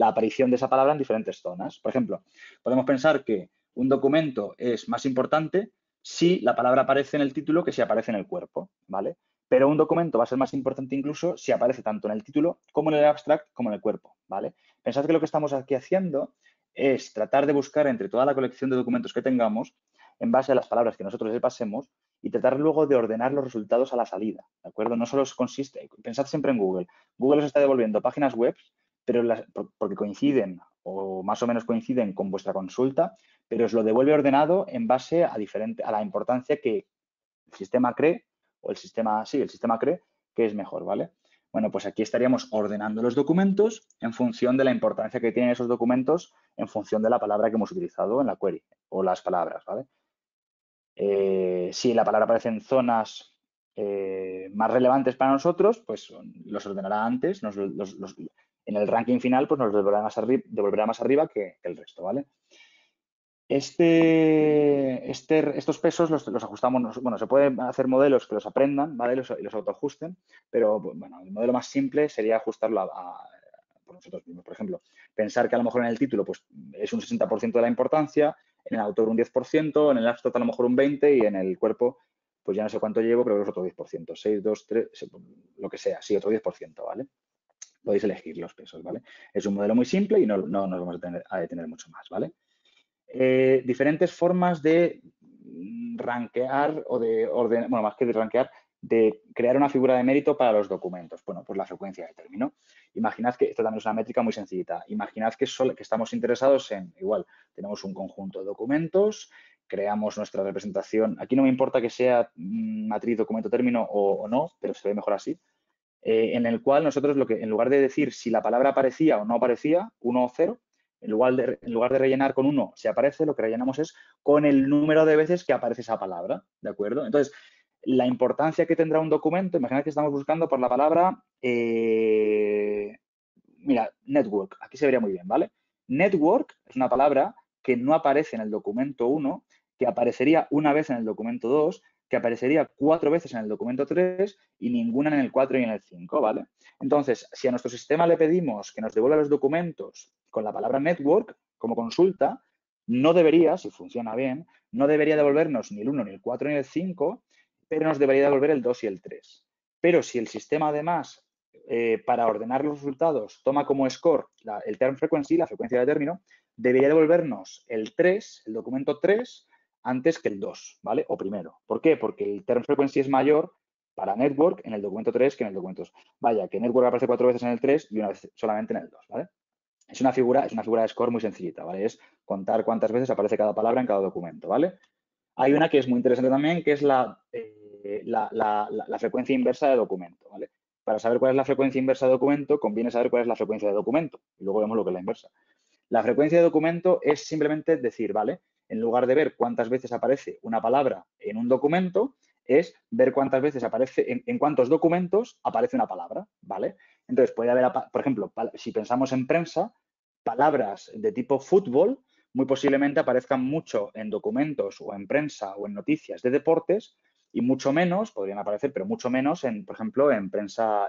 aparición de esa palabra en diferentes zonas. Por ejemplo, podemos pensar que un documento es más importante si la palabra aparece en el título que si aparece en el cuerpo, ¿vale? Pero un documento va a ser más importante incluso si aparece tanto en el título como en el abstract como en el cuerpo, ¿vale? Pensad que lo que estamos aquí haciendo es tratar de buscar entre toda la colección de documentos que tengamos en base a las palabras que nosotros les pasemos y tratar luego de ordenar los resultados a la salida, ¿de acuerdo? No solo consiste, pensad siempre en Google. Google os está devolviendo páginas web, pero porque coinciden o más o menos coinciden con vuestra consulta, pero os lo devuelve ordenado en base a la importancia que el sistema cree cree que es mejor, ¿vale? Bueno, pues aquí estaríamos ordenando los documentos en función de la importancia que tienen esos documentos en función de la palabra que hemos utilizado en la query o las palabras, ¿vale? Si la palabra aparece en zonas más relevantes para nosotros, pues los ordenará antes, en el ranking final pues nos devolverá más arriba que el resto, ¿vale? Estos pesos los ajustamos, bueno, se pueden hacer modelos que los aprendan, ¿vale? Los autoajusten, pero bueno, el modelo más simple sería ajustarlo por nosotros mismos. Por ejemplo, pensar que a lo mejor en el título pues, es un 60% de la importancia, en el autor un 10%, en el abstract a lo mejor un 20% y en el cuerpo, pues ya no sé cuánto llevo, pero es otro 10%, 6, 2, 3, lo que sea, sí, otro 10%, ¿vale? Podéis elegir los pesos, ¿vale? Es un modelo muy simple y no nos vamos a detener mucho más, ¿vale? Diferentes formas de rankear o de ordenar, bueno, más que de rankear, de crear una figura de mérito para los documentos. Bueno, pues la frecuencia de término. Imaginad que, esto también es una métrica muy sencillita, imaginad que estamos interesados en, igual, tenemos un conjunto de documentos, creamos nuestra representación, aquí no me importa que sea matriz, documento, término o no, pero se ve mejor así, en el cual nosotros, en lugar de decir si la palabra aparecía o no aparecía, 1 o 0, en lugar de rellenar con 1 si aparece, lo que rellenamos es con el número de veces que aparece esa palabra, ¿de acuerdo? Entonces, la importancia que tendrá un documento, imaginad que estamos buscando por la palabra, mira, network, aquí se vería muy bien, ¿vale? Network es una palabra que no aparece en el documento 1, que aparecería una vez en el documento 2, que aparecería 4 veces en el documento 3 y ninguna en el 4 y en el 5, ¿vale? Entonces, si a nuestro sistema le pedimos que nos devuelva los documentos con la palabra network como consulta, no debería, si funciona bien, no debería devolvernos ni el 1, ni el 4, ni el 5, pero nos debería devolver el 2 y el 3. Pero si el sistema, además, para ordenar los resultados, toma como score el term frequency, la frecuencia de término, debería devolvernos el 3, el documento 3, antes que el 2, ¿vale? O primero. ¿Por qué? Porque el term frequency es mayor para network en el documento 3 que en el documento 2. Vaya, que network aparece 4 veces en el 3 y una vez solamente en el 2, ¿vale? Es una figura de score muy sencillita, ¿vale? Es contar cuántas veces aparece cada palabra en cada documento, ¿vale? Hay una que es muy interesante también, que es la frecuencia inversa de documento, ¿vale? Para saber cuál es la frecuencia inversa de documento, conviene saber cuál es la frecuencia de documento. Y luego vemos lo que es la inversa. La frecuencia de documento es simplemente decir, vale, en lugar de ver cuántas veces aparece una palabra en un documento, es ver cuántas veces aparece, en cuántos documentos aparece una palabra, ¿vale? Entonces, puede haber, por ejemplo, si pensamos en prensa, palabras de tipo fútbol muy posiblemente aparezcan mucho en documentos o en prensa o en noticias de deportes y mucho menos, podrían aparecer, pero mucho menos, en, por ejemplo, en prensa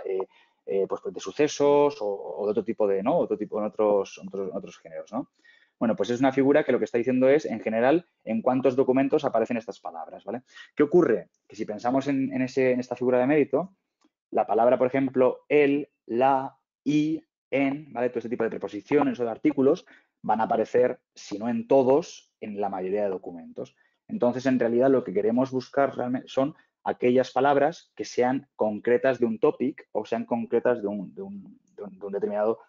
pues de sucesos o de otro tipo de, ¿no? Otro tipo, en otros géneros, ¿no? Bueno, pues es una figura que lo que está diciendo es, en general, en cuántos documentos aparecen estas palabras, ¿vale? ¿Qué ocurre? Que si pensamos en esta figura de mérito, la palabra, por ejemplo, el, la, y, en, ¿vale? Todo este tipo de preposiciones o de artículos van a aparecer, si no en todos, en la mayoría de documentos. Entonces, en realidad, lo que queremos buscar realmente son aquellas palabras que sean concretas de un topic o sean concretas de un determinado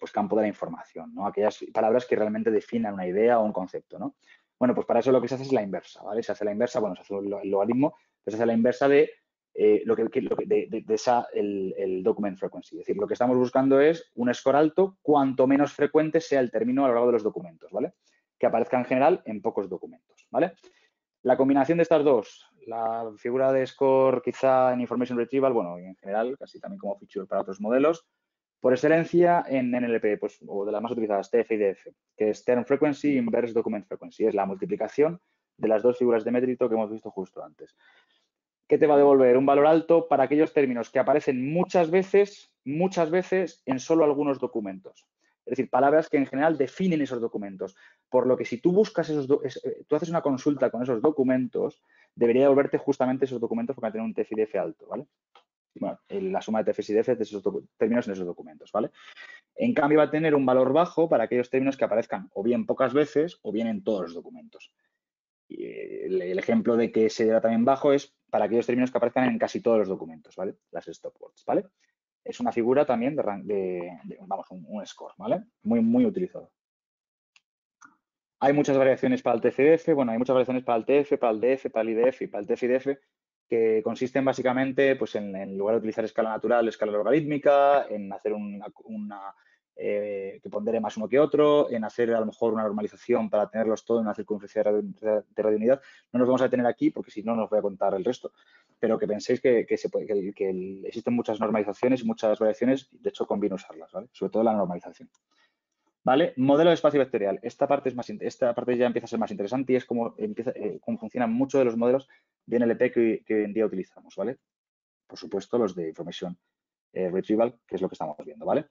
pues campo de la información, ¿no? Aquellas palabras que realmente definan una idea o un concepto, ¿no? Bueno, pues para eso lo que se hace es la inversa, ¿vale? Se hace la inversa, bueno, se hace el logaritmo, pero se hace la inversa de el document frequency. Es decir, lo que estamos buscando es un score alto cuanto menos frecuente sea el término a lo largo de los documentos, ¿vale? Que aparezca en general en pocos documentos, ¿vale? La combinación de estas dos, la figura de score quizá en Information Retrieval, bueno, y en general, casi también como feature para otros modelos, por excelencia en NLP, pues, o de las más utilizadas, TF-IDF, que es Term Frequency Inverse Document Frequency. Es la multiplicación de las dos figuras de mérito que hemos visto justo antes. ¿Qué te va a devolver? Un valor alto para aquellos términos que aparecen muchas veces en solo algunos documentos. Es decir, palabras que en general definen esos documentos. Por lo que si tú buscas tú haces una consulta con esos documentos, debería devolverte justamente esos documentos porque va a tener un TF-IDF alto, ¿vale? Bueno, la suma de TF-IDF de esos términos en esos documentos, ¿vale? En cambio, va a tener un valor bajo para aquellos términos que aparezcan o bien pocas veces o bien en todos los documentos. Y el ejemplo de que se da también bajo es para aquellos términos que aparezcan en casi todos los documentos, ¿vale? Las stop words, ¿vale? Es una figura también vamos, un score, ¿vale? Muy, muy utilizado. Hay muchas variaciones para el TF-IDF, bueno, hay muchas variaciones para el TF, para el DF, para el IDF y para el TF-IDF, que consisten básicamente pues, en lugar de utilizar escala natural, escala logarítmica, en hacer que pondere más uno que otro, en hacer a lo mejor una normalización para tenerlos todos en una circunferencia de radiounidad. No nos vamos a detener aquí porque si no, no os voy a contar el resto. Pero que penséis que existen muchas normalizaciones y muchas variaciones, de hecho conviene usarlas, ¿vale? Sobre todo la normalización. ¿Vale? Modelo de espacio vectorial. Esta parte ya empieza a ser más interesante y es cómo funcionan muchos de los modelos de NLP que hoy en día utilizamos, ¿vale? Por supuesto, los de Information Retrieval, que es lo que estamos viendo, ¿vale?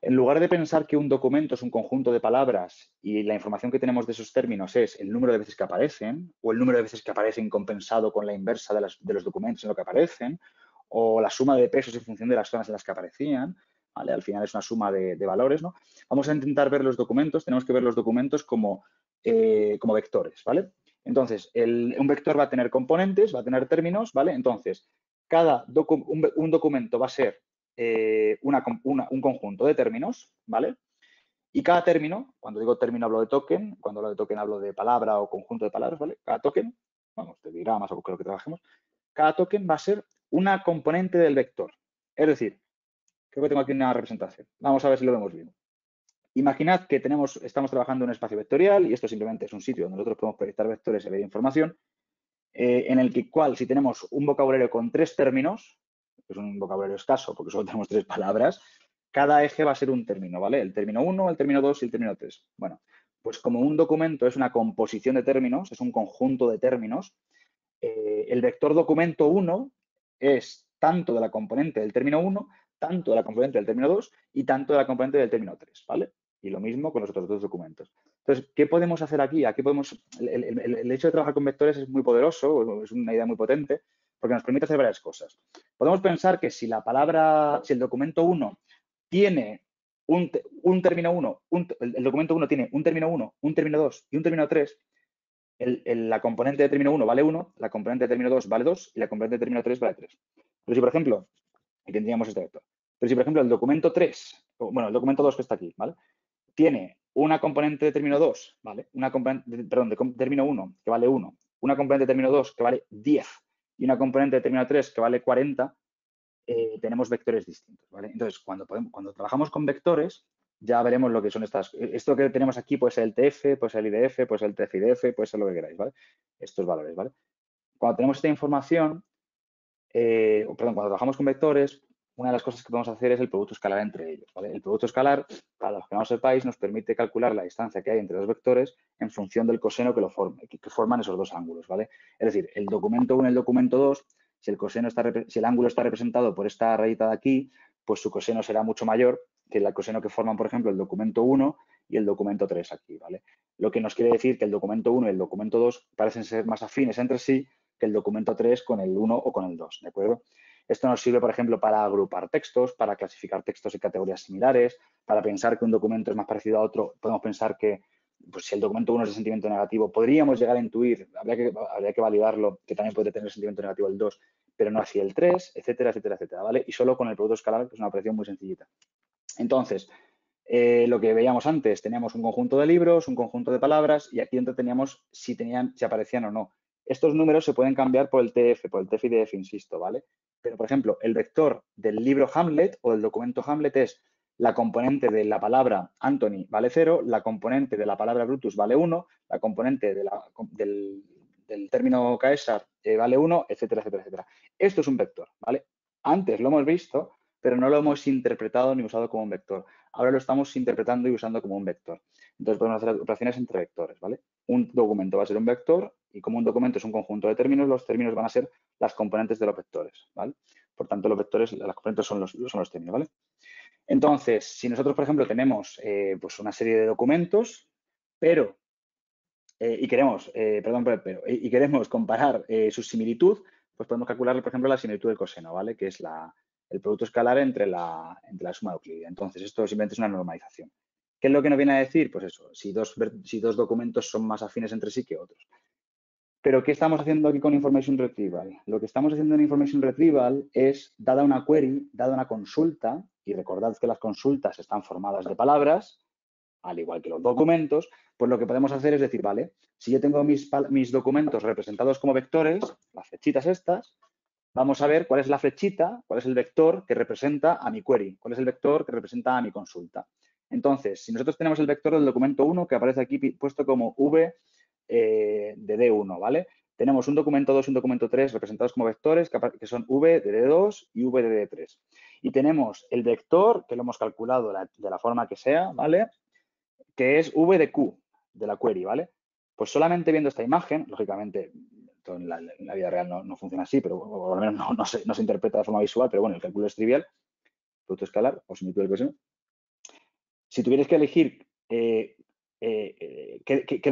En lugar de pensar que un documento es un conjunto de palabras y la información que tenemos de esos términos es el número de veces que aparecen o el número de veces que aparecen compensado con la inversa de los documentos en lo que aparecen o la suma de pesos en función de las zonas en las que aparecían, ¿vale? Al final es una suma de valores, ¿no? Vamos a intentar ver los documentos, tenemos que ver los documentos como vectores, ¿vale? Entonces, un vector va a tener componentes, va a tener términos, ¿vale? Entonces, un documento va a ser un conjunto de términos, ¿vale? Y cada término, cuando digo término hablo de token, cuando hablo de token hablo de palabra o conjunto de palabras, ¿vale? Cada token, vamos, de diagramas o creo que trabajemos, cada token va a ser una componente del vector. Es decir, creo que tengo aquí una representación. Vamos a ver si lo vemos bien. Imaginad que estamos trabajando en un espacio vectorial y esto simplemente es un sitio donde nosotros podemos proyectar vectores y ver información, en el cual si tenemos un vocabulario con tres términos, que es un vocabulario escaso porque solo tenemos tres palabras, cada eje va a ser un término, ¿vale? El término 1, el término 2 y el término 3. Bueno, pues como un documento es una composición de términos, es un conjunto de términos, el vector documento 1 es tanto de la componente del término 1, tanto de la componente del término 2 y tanto de la componente del término 3, ¿vale? Y lo mismo con los otros dos documentos. Entonces, ¿qué podemos hacer aquí? El hecho de trabajar con vectores es muy poderoso, es una idea muy potente, porque nos permite hacer varias cosas. Podemos pensar que si el documento 1 tiene un término 1, el documento 1 tiene un término 1, un término 2 y un término 3, la componente de término 1 vale 1, la componente de término 2 vale 2 y la componente de término 3 vale 3. Pero si, por ejemplo, y tendríamos este vector. Pero si, por ejemplo, el documento 3, bueno, el documento 2 que está aquí, ¿vale? Tiene una componente de término 2, ¿vale? Una componente, perdón, de término 1 que vale 1, una componente de término 2 que vale 10 y una componente de término 3 que vale 40, tenemos vectores distintos, ¿vale? Entonces, cuando trabajamos con vectores, ya veremos lo que son estas. Esto que tenemos aquí puede ser el TF, puede ser el IDF, puede ser el TF-IDF, puede ser lo que queráis, ¿vale? Estos valores, ¿vale? Cuando tenemos esta información, cuando trabajamos con vectores, una de las cosas que podemos hacer es el producto escalar entre ellos, ¿vale? El producto escalar, para los que no lo sepáis, nos permite calcular la distancia que hay entre los vectores en función del coseno que lo forme, que forman esos dos ángulos, ¿vale? Es decir, el documento 1 y el documento 2, si el ángulo está representado por esta rayita de aquí, pues su coseno será mucho mayor que el coseno que forman, por ejemplo, el documento 1 y el documento 3 aquí, ¿vale? Lo que nos quiere decir que el documento 1 y el documento 2 parecen ser más afines entre sí que el documento 3 con el 1 o con el 2, ¿de acuerdo? Esto nos sirve, por ejemplo, para agrupar textos, para clasificar textos en categorías similares, para pensar que un documento es más parecido a otro. Podemos pensar que, pues, si el documento 1 es de sentimiento negativo, podríamos llegar a intuir, habría que validarlo, que también puede tener sentimiento negativo el 2, pero no así el 3, etcétera, etcétera, etcétera, ¿vale? Y solo con el producto escalar, que es una operación muy sencillita. Entonces, lo que veíamos antes, teníamos un conjunto de libros, un conjunto de palabras, y aquí dentro teníamos si aparecían o no. Estos números se pueden cambiar por el TF-IDF, insisto, ¿vale? Pero, por ejemplo, el vector del libro Hamlet o del documento Hamlet es la componente de la palabra Anthony vale 0, la componente de la palabra Brutus vale 1, la componente del término Caesar vale 1, etcétera, etcétera, etcétera. Esto es un vector, ¿vale? Antes lo hemos visto, pero no lo hemos interpretado ni usado como un vector. Ahora lo estamos interpretando y usando como un vector. Entonces podemos hacer operaciones entre vectores, ¿vale? Un documento va a ser un vector y como un documento es un conjunto de términos, los términos van a ser las componentes de los vectores, ¿vale? Por tanto, las componentes son los términos, ¿vale? Entonces, si nosotros, por ejemplo, tenemos pues una serie de documentos, y queremos comparar su similitud, pues podemos calcular, por ejemplo, la similitud del coseno, ¿vale? Que es el producto escalar entre la suma euclídea. Entonces, esto simplemente es una normalización. ¿Qué es lo que nos viene a decir? Pues eso, si dos documentos son más afines entre sí que otros. Pero, ¿qué estamos haciendo aquí con Information Retrieval? Lo que estamos haciendo en Information Retrieval es, dada una query, dada una consulta, y recordad que las consultas están formadas de palabras, al igual que los documentos, pues lo que podemos hacer es decir, vale, si yo tengo mis documentos representados como vectores, las flechitas estas, vamos a ver cuál es la flechita, cuál es el vector que representa a mi query, cuál es el vector que representa a mi consulta. Entonces, si nosotros tenemos el vector del documento 1, que aparece aquí puesto como V de D1, ¿vale? Tenemos un documento 2 y un documento 3 representados como vectores, que son V de D2 y V de D3. Y tenemos el vector, que lo hemos calculado de la forma que sea, ¿vale? Que es V de Q, de la query, ¿vale? Pues solamente viendo esta imagen, lógicamente, en la vida real no funciona así, pero o al menos no se interpreta de forma visual, pero bueno, el cálculo es trivial, producto escalar o similitud del coseno. Si tuvierais que elegir qué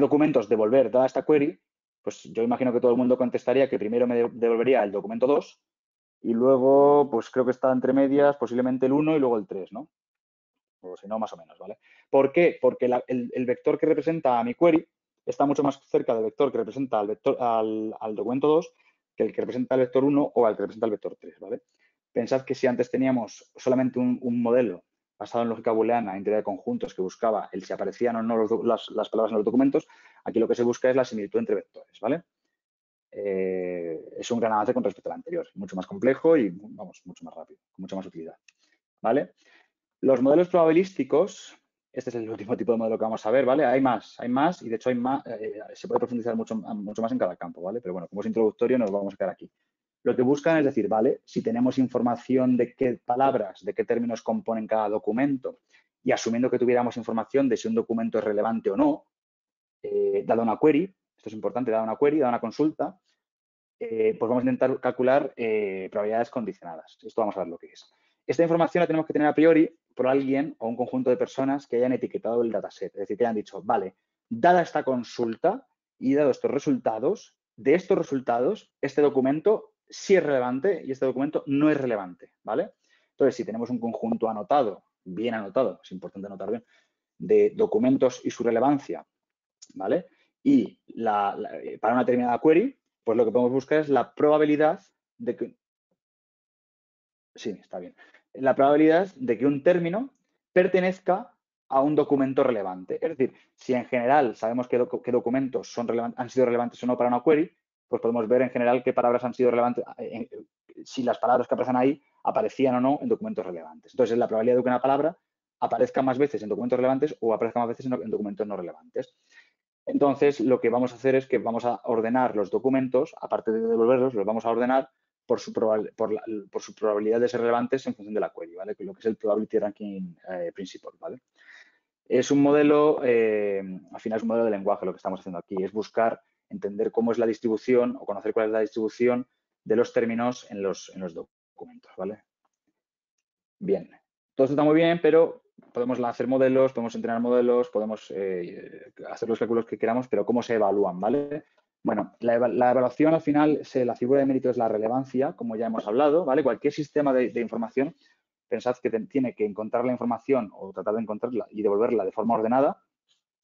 documentos devolver dada esta query, pues yo imagino que todo el mundo contestaría que primero me devolvería el documento 2 y luego, pues creo que está entre medias posiblemente el 1 y luego el 3, ¿no? O si no, más o menos, ¿vale? ¿Por qué? Porque el vector que representa a mi query está mucho más cerca del vector que representa al documento 2 que el que representa al vector 1 o al que representa al vector 3, ¿vale? Pensad que si antes teníamos solamente un modelo basado en lógica booleana, en teoría de conjuntos, que buscaba el si aparecían o no las palabras en los documentos, aquí lo que se busca es la similitud entre vectores, ¿vale? Es un gran avance con respecto al anterior, mucho más complejo y, vamos, mucho más rápido, con mucha más utilidad, ¿vale? Los modelos probabilísticos, este es el último tipo de modelo que vamos a ver, ¿vale? Hay más y de hecho hay más, se puede profundizar mucho más en cada campo, ¿vale? Pero bueno, como es introductorio nos vamos a quedar aquí. Lo que buscan es decir, vale, si tenemos información de qué palabras, de qué términos componen cada documento y asumiendo que tuviéramos información de si un documento es relevante o no, dada una query, esto es importante, dada una query, dada una consulta, pues vamos a intentar calcular probabilidades condicionadas. Esto vamos a ver lo que es. Esta información la tenemos que tener a priori por alguien o un conjunto de personas que hayan etiquetado el dataset. Es decir, que hayan dicho, vale, dada esta consulta y dado estos resultados, de estos resultados, este documento sí es relevante y este documento no es relevante, ¿vale? Entonces, si tenemos un conjunto anotado, bien anotado, es importante anotar bien, de documentos y su relevancia, ¿vale? Y para una determinada query, pues lo que podemos buscar es la probabilidad de que... Sí, está bien. La probabilidad de que un término pertenezca a un documento relevante. Es decir, si en general sabemos qué documentos han sido relevantes o no para una query, pues podemos ver en general qué palabras han sido relevantes, si las palabras que aparecen ahí aparecían o no en documentos relevantes. Entonces, es la probabilidad de que una palabra aparezca más veces en documentos relevantes o aparezca más veces en documentos no relevantes. Entonces, lo que vamos a hacer es que vamos a ordenar los documentos, aparte de devolverlos, los vamos a ordenar por su probabilidad de ser relevantes en función de la query, ¿vale? Lo que es el probability ranking principle, ¿vale? Es un modelo, al final es un modelo de lenguaje lo que estamos haciendo aquí, es buscar, entender cómo es la distribución o conocer cuál es la distribución de los términos en los documentos, ¿vale? Bien, todo esto está muy bien, pero podemos hacer modelos, podemos entrenar modelos, podemos hacer los cálculos que queramos, pero ¿cómo se evalúan, vale? Bueno, la evaluación al final, la figura de mérito es la relevancia, como ya hemos hablado, ¿vale? Cualquier sistema de información, pensad que tiene que encontrar la información o tratar de encontrarla y devolverla de forma ordenada,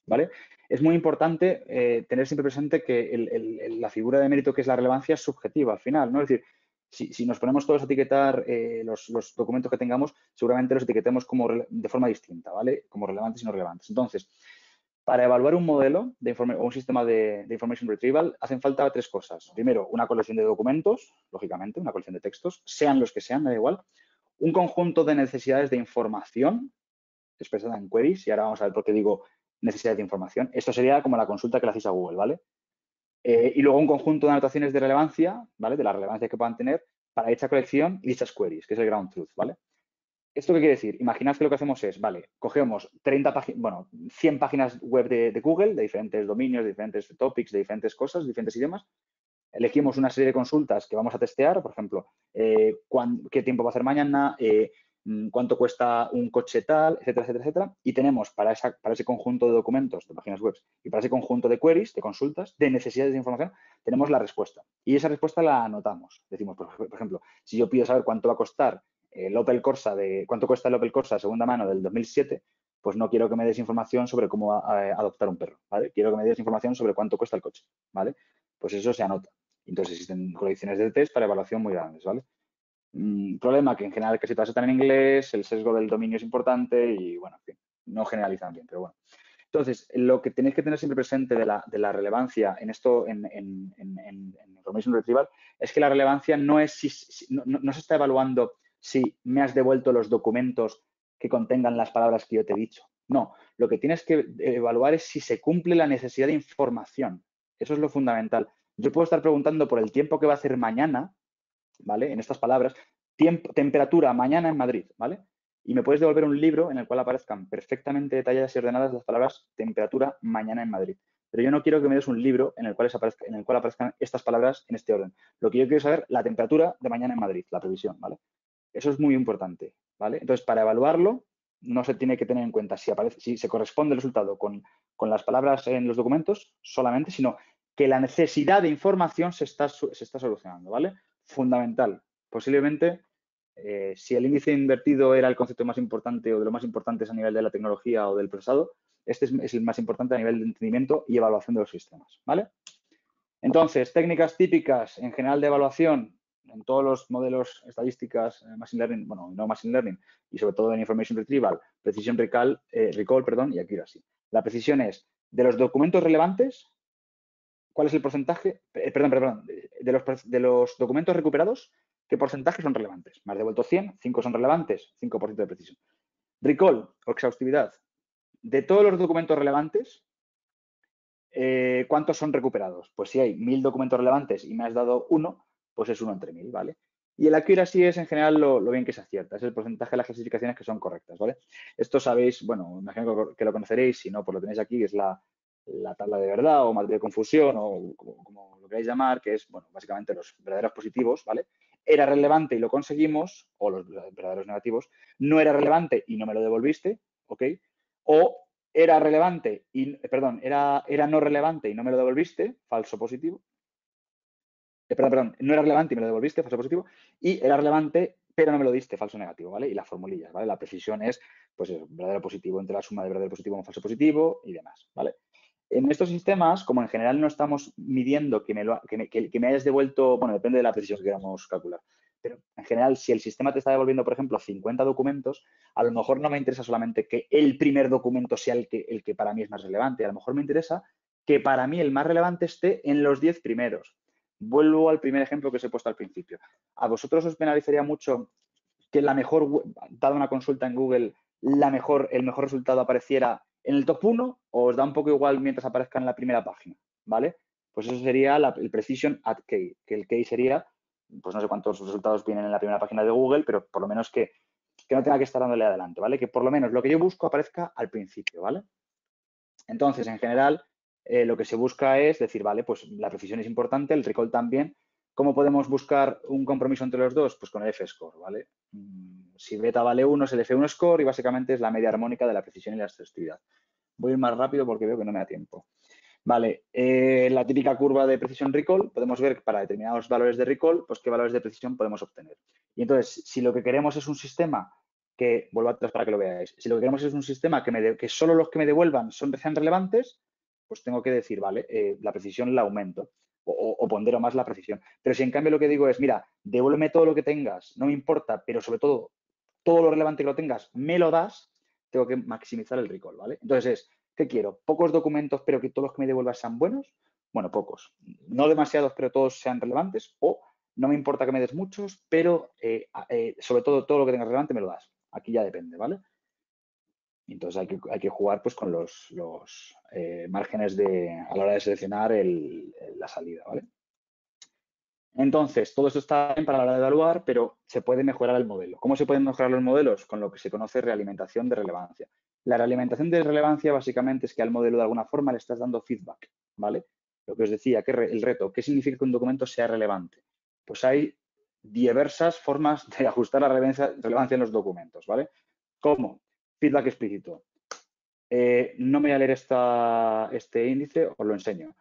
¿vale? Es muy importante tener siempre presente que la figura de mérito, que es la relevancia, es subjetiva al final, ¿no? Es decir, si nos ponemos todos a etiquetar los documentos que tengamos, seguramente los etiquetemos como de forma distinta, ¿vale? Como relevantes y no relevantes. Entonces, para evaluar un modelo o un sistema de information retrieval hacen falta tres cosas. Primero, una colección de documentos, lógicamente, una colección de textos, sean los que sean, da igual. Un conjunto de necesidades de información expresada en queries, y ahora vamos a ver por qué digo necesidades de información. Esto sería como la consulta que le hacéis a Google, ¿vale? Y luego un conjunto de anotaciones de relevancia, ¿vale? De la relevancia que puedan tener para dicha colección y dichas queries, que es el ground truth, ¿vale? ¿Esto qué quiere decir? Imaginad que lo que hacemos es, vale, cogemos 100 páginas web de Google, de diferentes dominios, de diferentes topics, de diferentes cosas, de diferentes idiomas. Elegimos una serie de consultas que vamos a testear, por ejemplo, qué tiempo va a hacer mañana, cuánto cuesta un coche tal, etcétera, etcétera, etcétera. Y tenemos para ese conjunto de documentos, de páginas web, y para ese conjunto de queries, de consultas, de necesidades de información, tenemos la respuesta. Y esa respuesta la anotamos. Decimos, por ejemplo, si yo pido saber cuánto va a costar el Opel Corsa, cuánto cuesta el Opel Corsa segunda mano del 2007, pues no quiero que me des información sobre cómo adoptar un perro, ¿vale? Quiero que me des información sobre cuánto cuesta el coche, ¿vale? Pues eso se anota. Entonces existen colecciones de test para evaluación muy grandes, ¿vale? Problema que en general casi todas están en inglés, el sesgo del dominio es importante y, bueno, en fin, no generalizan bien, pero bueno. Entonces, lo que tenéis que tener siempre presente de la relevancia en esto, en Information Retrieval, es que la relevancia no se está evaluando si me has devuelto los documentos que contengan las palabras que yo te he dicho. No, lo que tienes que evaluar es si se cumple la necesidad de información. Eso es lo fundamental. Yo puedo estar preguntando por el tiempo que va a hacer mañana, ¿vale? En estas palabras, temperatura mañana en Madrid, ¿vale? Y me puedes devolver un libro en el cual aparezcan perfectamente detalladas y ordenadas las palabras temperatura mañana en Madrid. Pero yo no quiero que me des un libro en el cual aparezcan estas palabras en este orden. Lo que yo quiero saber, la temperatura de mañana en Madrid, la previsión, ¿vale? Eso es muy importante, ¿vale? Entonces, para evaluarlo, no se tiene que tener en cuenta si se corresponde el resultado con las palabras en los documentos solamente, sino que la necesidad de información se está solucionando, ¿vale? Fundamental. Posiblemente, si el índice invertido era el concepto más importante o de los más importantes a nivel de la tecnología o del procesado, este es el más importante a nivel de entendimiento y evaluación de los sistemas, ¿vale? Entonces, técnicas típicas en general de evaluación, en todos los modelos estadísticas, machine learning, bueno, no machine learning, y sobre todo en information retrieval, precisión recall, y aquí ahora sí. La precisión es de los documentos relevantes, ¿cuál es el porcentaje? De los documentos recuperados, ¿qué porcentaje son relevantes? Me has devuelto 100, 5 son relevantes, 5% de precisión. Recall o exhaustividad, de todos los documentos relevantes, ¿cuántos son recuperados? Pues si hay 1000 documentos relevantes y me has dado 1, pues es 1 entre 1000, ¿vale? Y el accuracy es en general lo bien que se acierta, es el porcentaje de las clasificaciones que son correctas, ¿vale? Esto sabéis, bueno, imagino que lo conoceréis, si no, pues lo tenéis aquí, que es la tabla de verdad o matriz de confusión o como lo queráis llamar, que es, bueno, básicamente los verdaderos positivos, ¿vale? Era relevante y lo conseguimos, o los verdaderos negativos, no era relevante y no me lo devolviste, ¿ok? O era relevante y, perdón, era no relevante y no me lo devolviste, falso positivo. Perdón, no era relevante y me lo devolviste, falso positivo, y era relevante pero no me lo diste, falso negativo, ¿vale? Y las formulillas, ¿vale? La precisión es, pues eso, verdadero positivo entre la suma de verdadero positivo con falso positivo y demás, ¿vale? En estos sistemas, como en general no estamos midiendo que me hayas devuelto, bueno, depende de la precisión que queramos calcular, pero en general si el sistema te está devolviendo, por ejemplo, 50 documentos, a lo mejor no me interesa solamente que el primer documento sea el que para mí es más relevante, a lo mejor me interesa que para mí el más relevante esté en los 10 primeros. Vuelvo al primer ejemplo que os he puesto al principio. ¿A vosotros os penalizaría mucho que la mejor web, dada una consulta en Google, el mejor resultado apareciera en el top 1 o os da un poco igual mientras aparezca en la primera página? ¿Vale? Pues eso sería el precision at key, que el key sería, pues no sé cuántos resultados vienen en la primera página de Google, pero por lo menos que no tenga que estar dándole adelante, ¿vale? Que por lo menos lo que yo busco aparezca al principio, ¿vale? Entonces, en general, lo que se busca es decir, vale, pues la precisión es importante, el recall también. ¿Cómo podemos buscar un compromiso entre los dos? Pues con el F-score, ¿vale? Si beta vale 1 es el F1 score y básicamente es la media armónica de la precisión y la exhaustividad. Voy a ir más rápido porque veo que no me da tiempo. Vale, la típica curva de precisión recall, podemos ver para determinados valores de recall, pues qué valores de precisión podemos obtener. Y entonces, si lo que queremos es un sistema que, vuelvo atrás para que lo veáis, si lo que queremos es un sistema que solo los que me devuelvan sean relevantes, pues tengo que decir, vale, la precisión la aumento o pondero más la precisión. Pero si en cambio lo que digo es, mira, devuélveme todo lo que tengas, no me importa, pero sobre todo, todo lo relevante que lo tengas, me lo das, tengo que maximizar el recall, ¿vale? Entonces es, ¿qué quiero? ¿Pocos documentos pero que todos los que me devuelvas sean buenos? Bueno, pocos. No demasiados pero todos sean relevantes. O no me importa que me des muchos, pero sobre todo todo lo que tengas relevante me lo das. Aquí ya depende, ¿vale? Entonces hay que jugar pues con los márgenes a la hora de seleccionar la salida, ¿vale? Entonces, todo esto está bien para la hora de evaluar, pero se puede mejorar el modelo. ¿Cómo se pueden mejorar los modelos? Con lo que se conoce realimentación de relevancia. La realimentación de relevancia básicamente es que al modelo de alguna forma le estás dando feedback, ¿vale? Lo que os decía, que el reto, ¿qué significa que un documento sea relevante? Pues hay diversas formas de ajustar la relevancia en los documentos, ¿vale? ¿Cómo? Feedback explícito. No me voy a leer este índice, os lo enseño.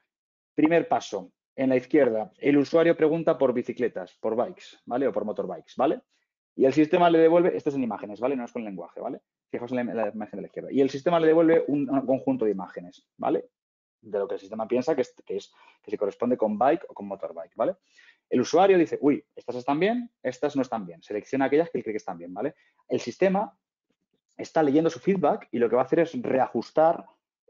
Primer paso. En la izquierda, el usuario pregunta por bicicletas, por bikes, ¿vale? O por motorbikes, ¿vale? Y el sistema le devuelve, esto es en imágenes, ¿vale? No es con lenguaje, ¿vale? Fijaos en la imagen de la izquierda. Y el sistema le devuelve un conjunto de imágenes, ¿vale? De lo que el sistema piensa que se corresponde con bike o con motorbike, ¿vale? El usuario dice, uy, estas están bien, estas no están bien. Selecciona aquellas que él cree que están bien, ¿vale? El sistema está leyendo su feedback y lo que va a hacer es reajustar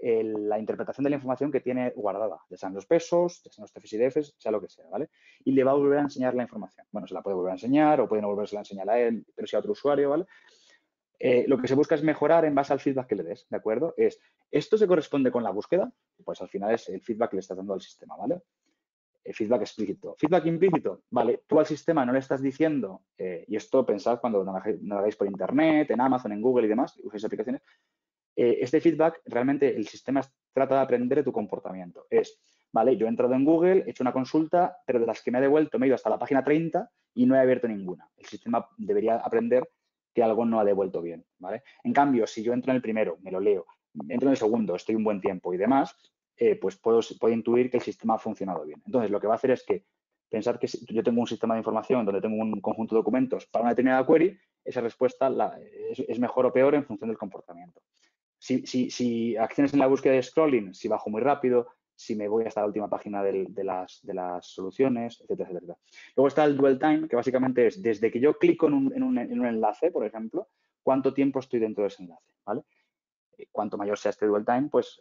la interpretación de la información que tiene guardada, ya sean los pesos, ya sean los TF-IDFs, sea lo que sea, ¿vale? Y le va a volver a enseñar la información. Bueno, se la puede volver a enseñar o puede no volvérsela a enseñar a él, pero si a otro usuario, ¿vale? Lo que se busca es mejorar en base al feedback que le des, ¿de acuerdo? Es, ¿esto se corresponde con la búsqueda? Pues al final es el feedback que le estás dando al sistema, ¿vale? El feedback explícito. Feedback implícito, ¿vale? Tú al sistema no le estás diciendo, y esto pensad cuando navegáis por internet, en Amazon, en Google y demás, usáis aplicaciones, este feedback, realmente el sistema trata de aprender de tu comportamiento. Es, vale, yo he entrado en Google, he hecho una consulta, pero de las que me ha devuelto me he ido hasta la página 30 y no he abierto ninguna. El sistema debería aprender que algo no ha devuelto bien, ¿vale? En cambio, si yo entro en el primero, me lo leo, entro en el segundo, estoy un buen tiempo y demás, pues puedo intuir que el sistema ha funcionado bien. Entonces, lo que va a hacer es que pensar que si yo tengo un sistema de información donde tengo un conjunto de documentos para una determinada query, esa respuesta es mejor o peor en función del comportamiento. Si acciones en la búsqueda de scrolling, si bajo muy rápido, si me voy hasta la última página de las soluciones, etcétera, etcétera. Luego está el dwell time, que básicamente es desde que yo clico en un enlace, por ejemplo, cuánto tiempo estoy dentro de ese enlace, ¿vale? Cuanto mayor sea este dwell time, pues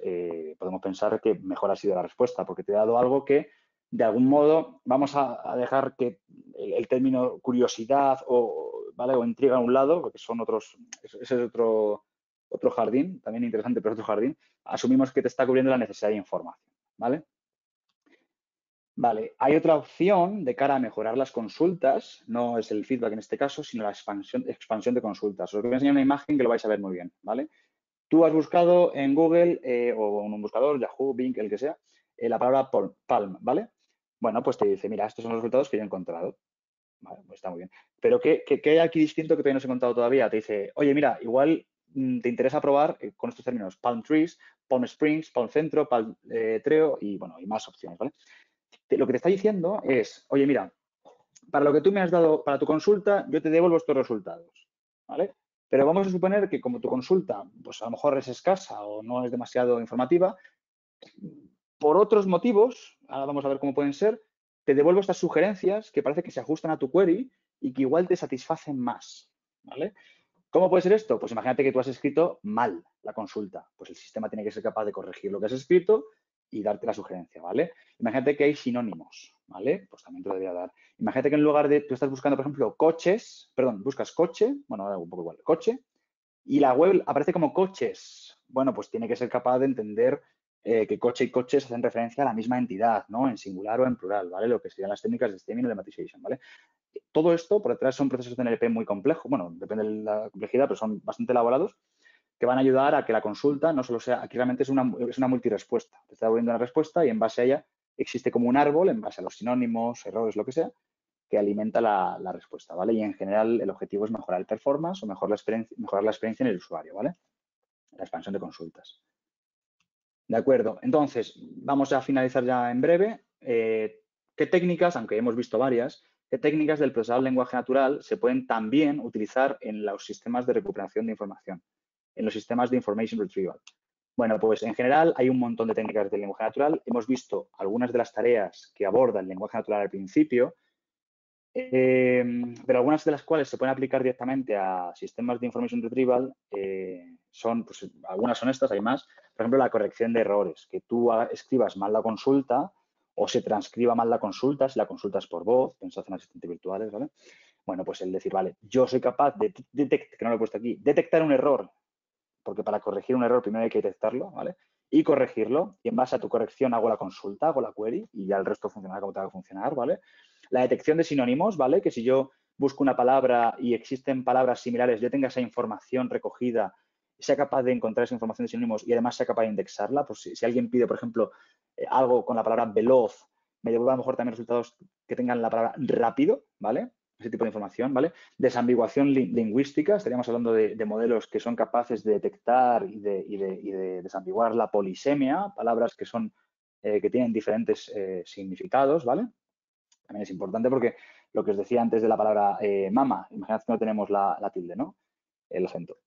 podemos pensar que mejor ha sido la respuesta, porque te he dado algo que, de algún modo, vamos a dejar que el término curiosidad ¿vale? o intriga a un lado, porque son otros, ese es otro jardín, también interesante, pero otro jardín, asumimos que te está cubriendo la necesidad de información, ¿vale? Vale, hay otra opción de cara a mejorar las consultas, no es el feedback en este caso, sino la expansión de consultas. Os voy a enseñar una imagen que lo vais a ver muy bien, ¿vale? Tú has buscado en Google o en un buscador, Yahoo, Bing, el que sea, la palabra palm, ¿vale? Bueno, pues te dice, mira, estos son los resultados que yo he encontrado. Vale, pues está muy bien. Pero ¿qué hay aquí distinto que todavía no os he contado todavía? Te dice, oye, mira, igual te interesa probar con estos términos Palm Trees, Palm Springs, Palm Centro, Palm Treo y, bueno, y más opciones, ¿vale? Lo que te está diciendo es, oye, mira, para lo que tú me has dado para tu consulta, yo te devuelvo estos resultados, ¿vale? Pero vamos a suponer que como tu consulta, pues a lo mejor es escasa o no es demasiado informativa, por otros motivos, ahora vamos a ver cómo pueden ser, te devuelvo estas sugerencias que parece que se ajustan a tu query y que igual te satisfacen más, ¿vale? ¿Cómo puede ser esto? Pues imagínate que tú has escrito mal la consulta. Pues el sistema tiene que ser capaz de corregir lo que has escrito y darte la sugerencia, ¿vale? Imagínate que hay sinónimos, ¿vale? Pues también te lo debería dar. Imagínate que en lugar de, tú estás buscando, por ejemplo, coches, perdón, buscas coche, bueno, ahora un poco igual, coche, y la web aparece como coches. Bueno, pues tiene que ser capaz de entender que coche y coches hacen referencia a la misma entidad, ¿no? En singular o en plural, ¿vale? Lo que serían las técnicas de stemming y lemmatization, ¿vale? Todo esto por detrás son procesos de NLP muy complejos, bueno, depende de la complejidad, pero son bastante elaborados, que van a ayudar a que la consulta no solo sea, aquí realmente es una multirespuesta. Te está devolviendo una respuesta y en base a ella existe como un árbol, en base a los sinónimos, errores, lo que sea, que alimenta la respuesta, ¿vale? Y en general el objetivo es mejorar el performance o mejorar la experiencia en el usuario, ¿vale? La expansión de consultas. De acuerdo, entonces vamos a finalizar ya en breve. ¿Qué técnicas, aunque hemos visto varias, qué técnicas del procesado del lenguaje natural se pueden también utilizar en los sistemas de recuperación de información, en los sistemas de information retrieval? Bueno, pues en general hay un montón de técnicas del lenguaje natural. Hemos visto algunas de las tareas que aborda el lenguaje natural al principio, pero algunas de las cuales se pueden aplicar directamente a sistemas de information retrieval son, pues, algunas son estas, hay más. Por ejemplo, la corrección de errores, que tú escribas mal la consulta o se transcriba mal la consulta, si la consultas por voz, pensad en asistentes virtuales, ¿vale? Bueno, pues el decir, vale, yo soy capaz de detectar, que no lo he puesto aquí, detectar un error, porque para corregir un error primero hay que detectarlo, ¿vale? Y corregirlo, y en base a tu corrección hago la consulta, hago la query, y ya el resto funcionará como tenga que funcionar, ¿vale? La detección de sinónimos, ¿vale? Que si yo busco una palabra y existen palabras similares, yo tenga esa información recogida, sea capaz de encontrar esa información de sinónimos y además sea capaz de indexarla. Pues si alguien pide, por ejemplo, algo con la palabra veloz, me devuelva a lo mejor también resultados que tengan la palabra rápido, ¿vale? Ese tipo de información, ¿vale? Desambiguación lingüística, estaríamos hablando de modelos que son capaces de detectar y de desambiguar la polisemia, palabras que son que tienen diferentes significados, ¿vale? También es importante porque lo que os decía antes de la palabra mama, imaginad que no tenemos la tilde, ¿no? El acento.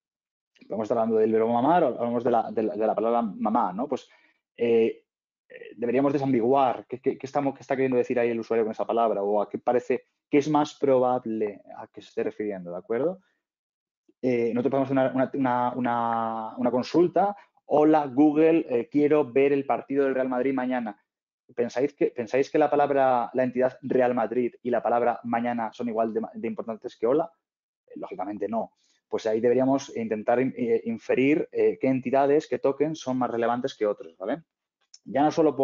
Vamos a estar hablando del verbo mamar o hablamos de la palabra mamá, ¿no? Pues deberíamos desambiguar qué está queriendo decir ahí el usuario con esa palabra o a qué parece, qué es más probable a qué se esté refiriendo, ¿de acuerdo? Nosotros podemos hacer una consulta. Hola, Google, quiero ver el partido del Real Madrid mañana. ¿Pensáis que la palabra, la entidad Real Madrid y la palabra mañana son igual de importantes que hola? Lógicamente no. Pues ahí deberíamos intentar inferir qué entidades, qué tokens son más relevantes que otros, ¿vale? Ya no solo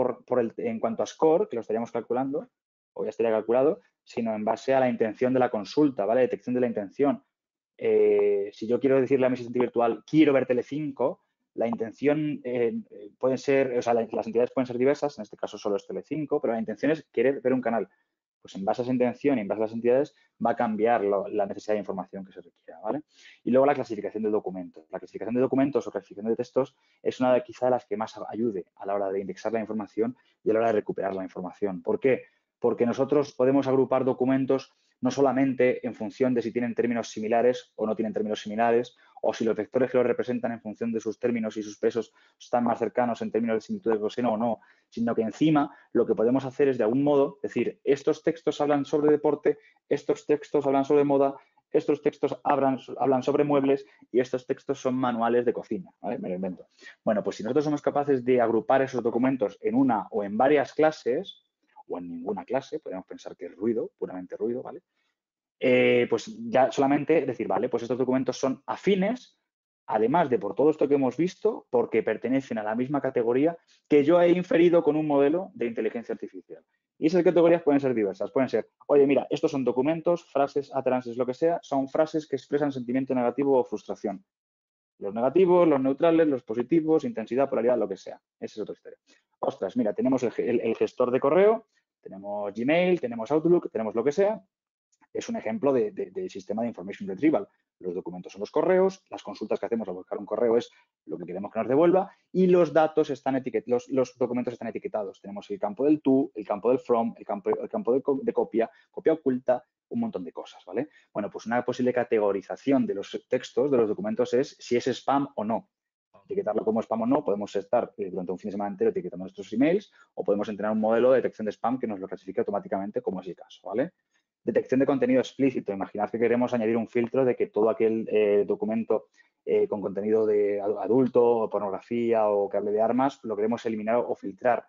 en cuanto a score, que lo estaríamos calculando, o ya estaría calculado, sino en base a la intención de la consulta, ¿vale? Detección de la intención. Si yo quiero decirle a mi asistente virtual, quiero ver Telecinco, la intención pueden ser, o sea, las entidades pueden ser diversas, en este caso solo es Telecinco, pero la intención es querer ver un canal. Pues en base a esa intención y en base a las entidades va a cambiar la necesidad de información que se requiera, ¿vale? Y luego la clasificación de documentos. La clasificación de documentos o clasificación de textos es una de quizá las que más ayude a la hora de indexar la información y a la hora de recuperar la información. ¿Por qué? Porque nosotros podemos agrupar documentos no solamente en función de si tienen términos similares o no tienen términos similares, o si los vectores que los representan en función de sus términos y sus pesos están más cercanos en términos de similitudes gaussiana o no, sino que encima lo que podemos hacer es de algún modo decir, estos textos hablan sobre deporte, estos textos hablan sobre moda, estos textos hablan sobre muebles y estos textos son manuales de cocina, ¿vale? Me lo invento. Bueno, pues si nosotros somos capaces de agrupar esos documentos en una o en varias clases, o en ninguna clase, podemos pensar que es ruido, puramente ruido, ¿vale? Pues ya solamente decir, vale, pues estos documentos son afines, además de por todo esto que hemos visto, porque pertenecen a la misma categoría que yo he inferido con un modelo de inteligencia artificial. Y esas categorías pueden ser diversas, pueden ser, oye, mira, estos son documentos, frases, utterances, lo que sea, son frases que expresan sentimiento negativo o frustración. Los negativos, los neutrales, los positivos, intensidad, polaridad, lo que sea. Esa es otra historia. Ostras, mira, tenemos el gestor de correo, tenemos Gmail, tenemos Outlook, tenemos lo que sea. Es un ejemplo de sistema de information retrieval. Los documentos son los correos, las consultas que hacemos al buscar un correo es lo que queremos que nos devuelva y los datos están etiquetados, los documentos están etiquetados. Tenemos el campo del to, el campo del from, el campo de copia, copia oculta, un montón de cosas, ¿vale? Bueno, pues una posible categorización de los textos, de los documentos es si es spam o no. Etiquetarlo como spam o no, podemos estar durante un fin de semana entero etiquetando nuestros emails o podemos entrenar un modelo de detección de spam que nos lo clasifique automáticamente como es el caso, ¿vale? Detección de contenido explícito. Imaginad que queremos añadir un filtro de que todo aquel documento con contenido de adulto, o pornografía o que hable de armas, lo queremos eliminar o filtrar.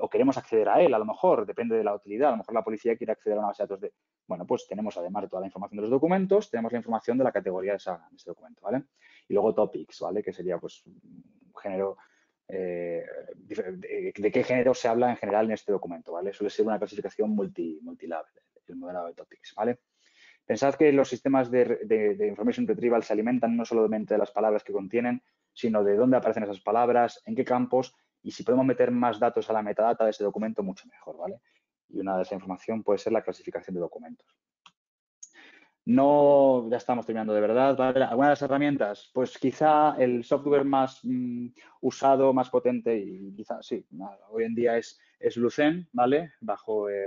o queremos acceder a él, a lo mejor, depende de la utilidad, a lo mejor la policía quiere acceder a una base de datos de... Bueno, pues tenemos además toda la información de los documentos, tenemos la información de la categoría de ese documento, ¿vale? Y luego topics, ¿vale? Que sería, pues, un género... de qué género se habla en general en este documento, ¿vale? Suele ser una clasificación multilabel, el modelado de topics, ¿vale? Pensad que los sistemas de Information Retrieval se alimentan no solamente de las palabras que contienen, sino de dónde aparecen esas palabras, en qué campos, y si podemos meter más datos a la metadata de ese documento, mucho mejor, ¿vale? Y una de esa información puede ser la clasificación de documentos. No, ya estamos terminando de verdad, ¿vale? Algunas de las herramientas, pues quizá el software más usado, más potente y quizá, sí, hoy en día es Lucene, ¿vale? Sobre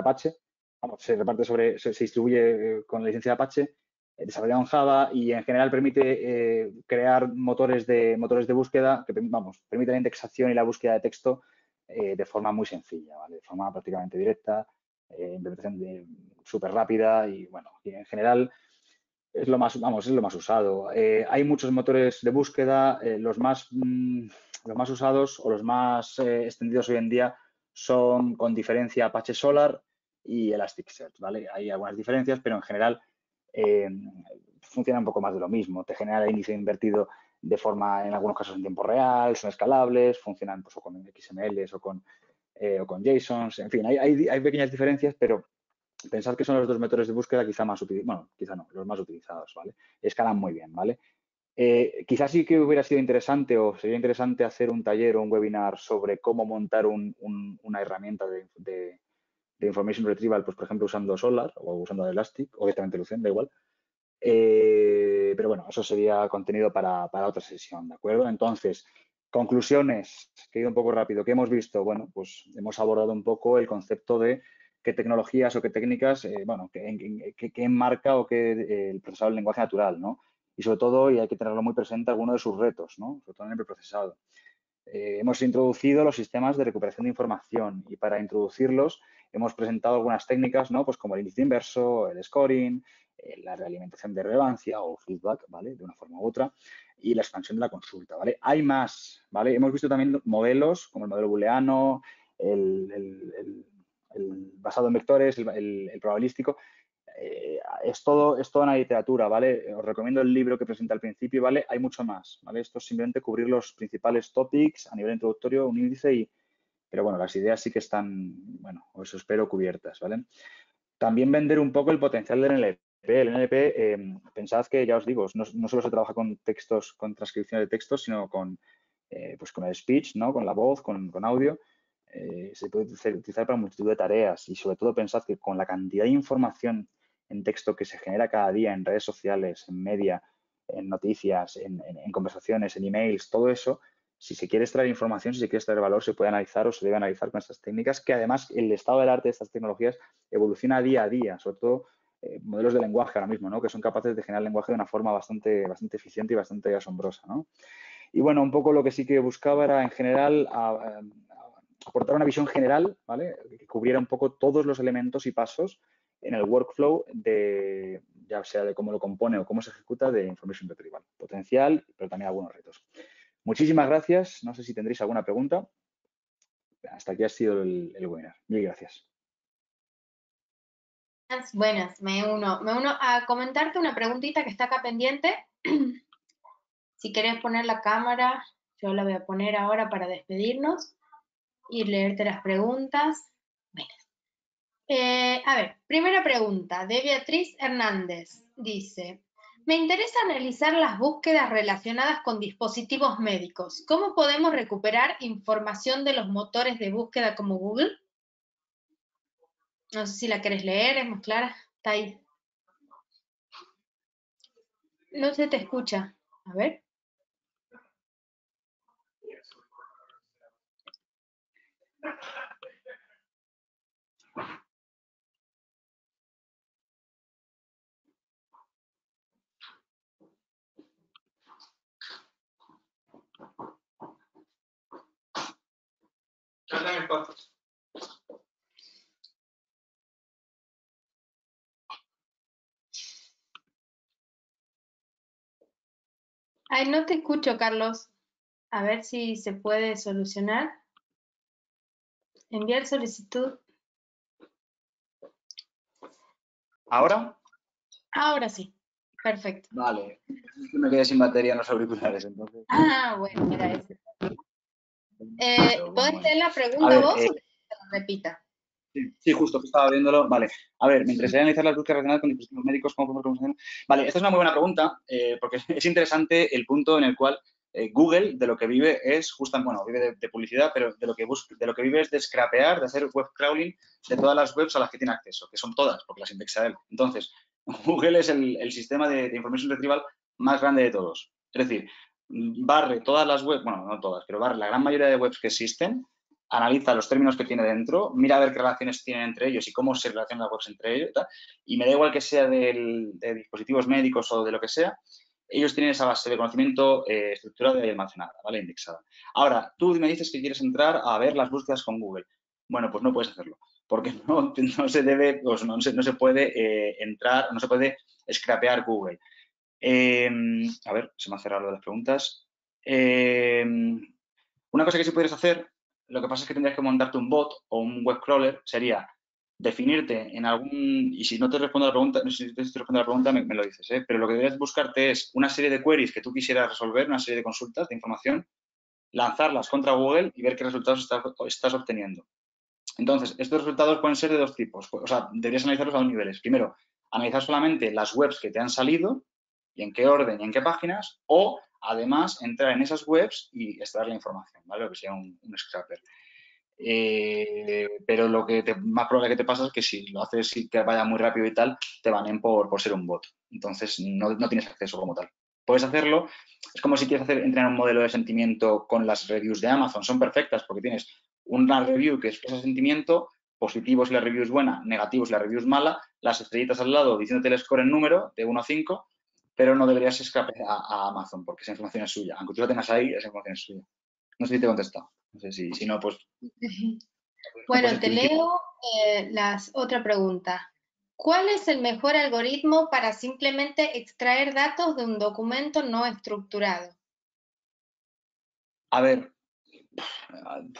Apache, se reparte se distribuye con la licencia de Apache, desarrollado en Java y en general permite crear motores de búsqueda que, permite la indexación y la búsqueda de texto de forma muy sencilla, ¿vale? De forma prácticamente directa. Implementación súper rápida y bueno, en general es lo más, es lo más usado. Hay muchos motores de búsqueda, los más usados o los más extendidos hoy en día son con diferencia Apache Solr y Elasticsearch, ¿vale? Hay algunas diferencias, pero en general funciona un poco más de lo mismo. Te genera el índice invertido de forma, en algunos casos en tiempo real, son escalables, funcionan pues, o con XMLs o con JSONs, en fin, hay pequeñas diferencias, pero pensad que son los dos motores de búsqueda quizá más utilizados, bueno, quizá no, los más utilizados, ¿vale? Escalan muy bien, ¿vale? Quizás sí que hubiera sido interesante o sería interesante hacer un taller o un webinar sobre cómo montar una herramienta de Information Retrieval, pues por ejemplo usando Solr o usando Elastic o directamente Lucene, da igual. Pero bueno, eso sería contenido para otra sesión, ¿de acuerdo? Entonces... Conclusiones, que he ido un poco rápido, que hemos visto, bueno, pues hemos abordado un poco el concepto de qué tecnologías o qué técnicas, qué enmarca o qué el procesado del lenguaje natural, ¿no? Y sobre todo, y hay que tenerlo muy presente, algunos de sus retos, ¿no? Sobre todo en el preprocesado. Hemos introducido los sistemas de recuperación de información y para introducirlos hemos presentado algunas técnicas, ¿no? Pues como el índice inverso, el scoring, la realimentación de relevancia o feedback, ¿vale? De una forma u otra, y la expansión de la consulta, ¿vale? Hay más, ¿vale? Hemos visto también modelos como el modelo booleano, el basado en vectores, el probabilístico. Es toda una literatura, ¿vale? Os recomiendo el libro que presenté al principio, ¿vale? Hay mucho más, ¿vale? Esto es simplemente cubrir los principales topics a nivel introductorio, un índice y... Pero bueno, las ideas sí que están, bueno, os espero cubiertas, ¿vale? También vender un poco el potencial del NLP. El NLP, pensad que, ya os digo, no solo se trabaja con textos, con transcripción de textos, sino con el speech, ¿no? Con la voz, con audio. Se puede utilizar para multitud de tareas y sobre todo pensad que con la cantidad de información en texto que se genera cada día en redes sociales, en media, en noticias, en conversaciones, en emails, todo eso, si se quiere extraer información, si se quiere extraer valor, se puede analizar o se debe analizar con estas técnicas, que además el estado del arte de estas tecnologías evoluciona día a día, sobre todo modelos de lenguaje ahora mismo, ¿no? Que son capaces de generar lenguaje de una forma bastante eficiente y bastante asombrosa, ¿no? Y bueno, un poco lo que sí que buscaba era en general aportar una visión general, ¿vale? Que cubriera un poco todos los elementos y pasos en el workflow de, ya sea de cómo lo compone o cómo se ejecuta, de Information Retrieval. Potencial, pero también algunos retos. Muchísimas gracias. No sé si tendréis alguna pregunta. Hasta aquí ha sido el webinar. Mil gracias. Buenas, me uno a comentarte una preguntita que está acá pendiente. Si querés poner la cámara, yo la voy a poner ahora para despedirnos y leerte las preguntas. Bueno. A ver, primera pregunta de Beatriz Hernández. Dice, me interesa analizar las búsquedas relacionadas con dispositivos médicos. ¿Cómo podemos recuperar información de los motores de búsqueda como Google? No sé si la querés leer, es más clara. Está ahí. No se te escucha. A ver. Ay, no te escucho, Carlos. a ver si se puede solucionar. Enviar solicitud. ¿Ahora? Ahora sí, perfecto. Vale, es que me quedé sin batería en los auriculares, entonces. Ah, bueno, era eso. ¿Puedes hacer la pregunta vos o que la repita? Sí, justo, estaba viéndolo. Vale, a ver, me interesaría analizar las búsquedas relacionadas con dispositivos médicos. Vale, esta es una muy buena pregunta porque es interesante el punto en el cual Google de lo que vive es justamente, bueno, vive de publicidad, pero de lo que vive es de scrapear, de hacer web crawling de todas las webs a las que tiene acceso, que son todas, porque las indexa él. Entonces, Google es el sistema de Information Retrieval más grande de todos. Es decir, barre todas las webs, bueno, no todas, pero barre la gran mayoría de webs que existen, analiza los términos que tiene dentro, mira a ver qué relaciones tienen entre ellos y cómo se relacionan las webs entre ellos, y me da igual que sea de dispositivos médicos o de lo que sea, ellos tienen esa base de conocimiento estructurada y almacenada, ¿vale? Indexada. Ahora, tú me dices que quieres entrar a ver las búsquedas con Google. Bueno, pues no puedes hacerlo, porque no se debe, pues no se puede entrar, no se puede scrapear Google. A ver, se me ha cerrado las preguntas. Una cosa que sí pudieras hacer, lo que pasa es que tendrías que montarte un bot o un web crawler, sería definirte en algún, y si no te respondo a la pregunta, me lo dices, pero lo que debes buscarte es una serie de queries que tú quisieras resolver, una serie de consultas de información, lanzarlas contra Google y ver qué resultados estás obteniendo. Entonces, estos resultados pueden ser de dos tipos, o sea, deberías analizarlos a dos niveles. Primero, analizar solamente las webs que te han salido y en qué orden y en qué páginas, o además entrar en esas webs y extraer la información, ¿vale? Lo que sea un scraper. Pero lo que más probable que te pasa es que si lo haces y que vaya muy rápido y tal, te banen por ser un bot. Entonces, no tienes acceso como tal. Puedes hacerlo, es como si quieres entrenar un modelo de sentimiento con las reviews de Amazon. Son perfectas porque tienes una review que expresa sentimiento, positivos si la review es buena, negativos si la review es mala, las estrellitas al lado diciéndote el score en número de 1 a 5, pero no deberías escapar a Amazon porque esa información es suya. Aunque tú la tengas ahí, esa información es suya. No sé si te he contestado. No sé si no, pues... Bueno, pues te leo otra pregunta. ¿Cuál es el mejor algoritmo para simplemente extraer datos de un documento no estructurado? A ver,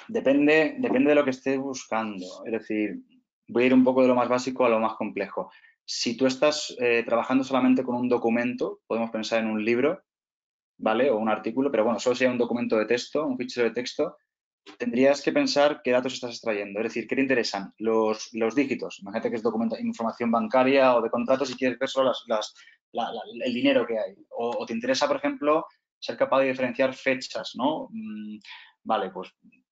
depende de lo que estés buscando. Es decir, voy a ir un poco de lo más básico a lo más complejo. Si tú estás trabajando solamente con un documento, podemos pensar en un libro, ¿vale? O un artículo, pero bueno, solo sea un documento de texto, un fichero de texto, tendrías que pensar qué datos estás extrayendo, es decir, qué te interesan, los dígitos. Imagínate que es información bancaria o de contratos y quieres ver solo el dinero que hay. O te interesa, por ejemplo, ser capaz de diferenciar fechas, ¿no? Vale, pues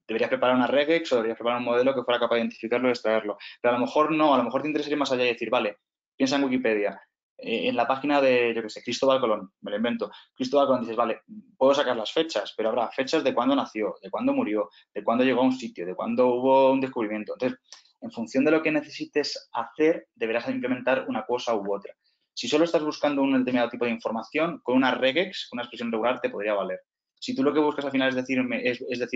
deberías preparar una regex o deberías preparar un modelo que fuera capaz de identificarlo y extraerlo. Pero a lo mejor no, a lo mejor te interesa ir más allá y decir, vale, piensa en Wikipedia. En la página de, yo qué sé, Cristóbal Colón, me lo invento, Cristóbal Colón, dices, vale, puedo sacar las fechas, pero habrá fechas de cuándo nació, de cuándo murió, de cuándo llegó a un sitio, de cuándo hubo un descubrimiento. Entonces, en función de lo que necesites hacer, deberás implementar una cosa u otra. Si solo estás buscando un determinado tipo de información, con una regex, una expresión regular, te podría valer. Si tú lo que buscas al final es decir,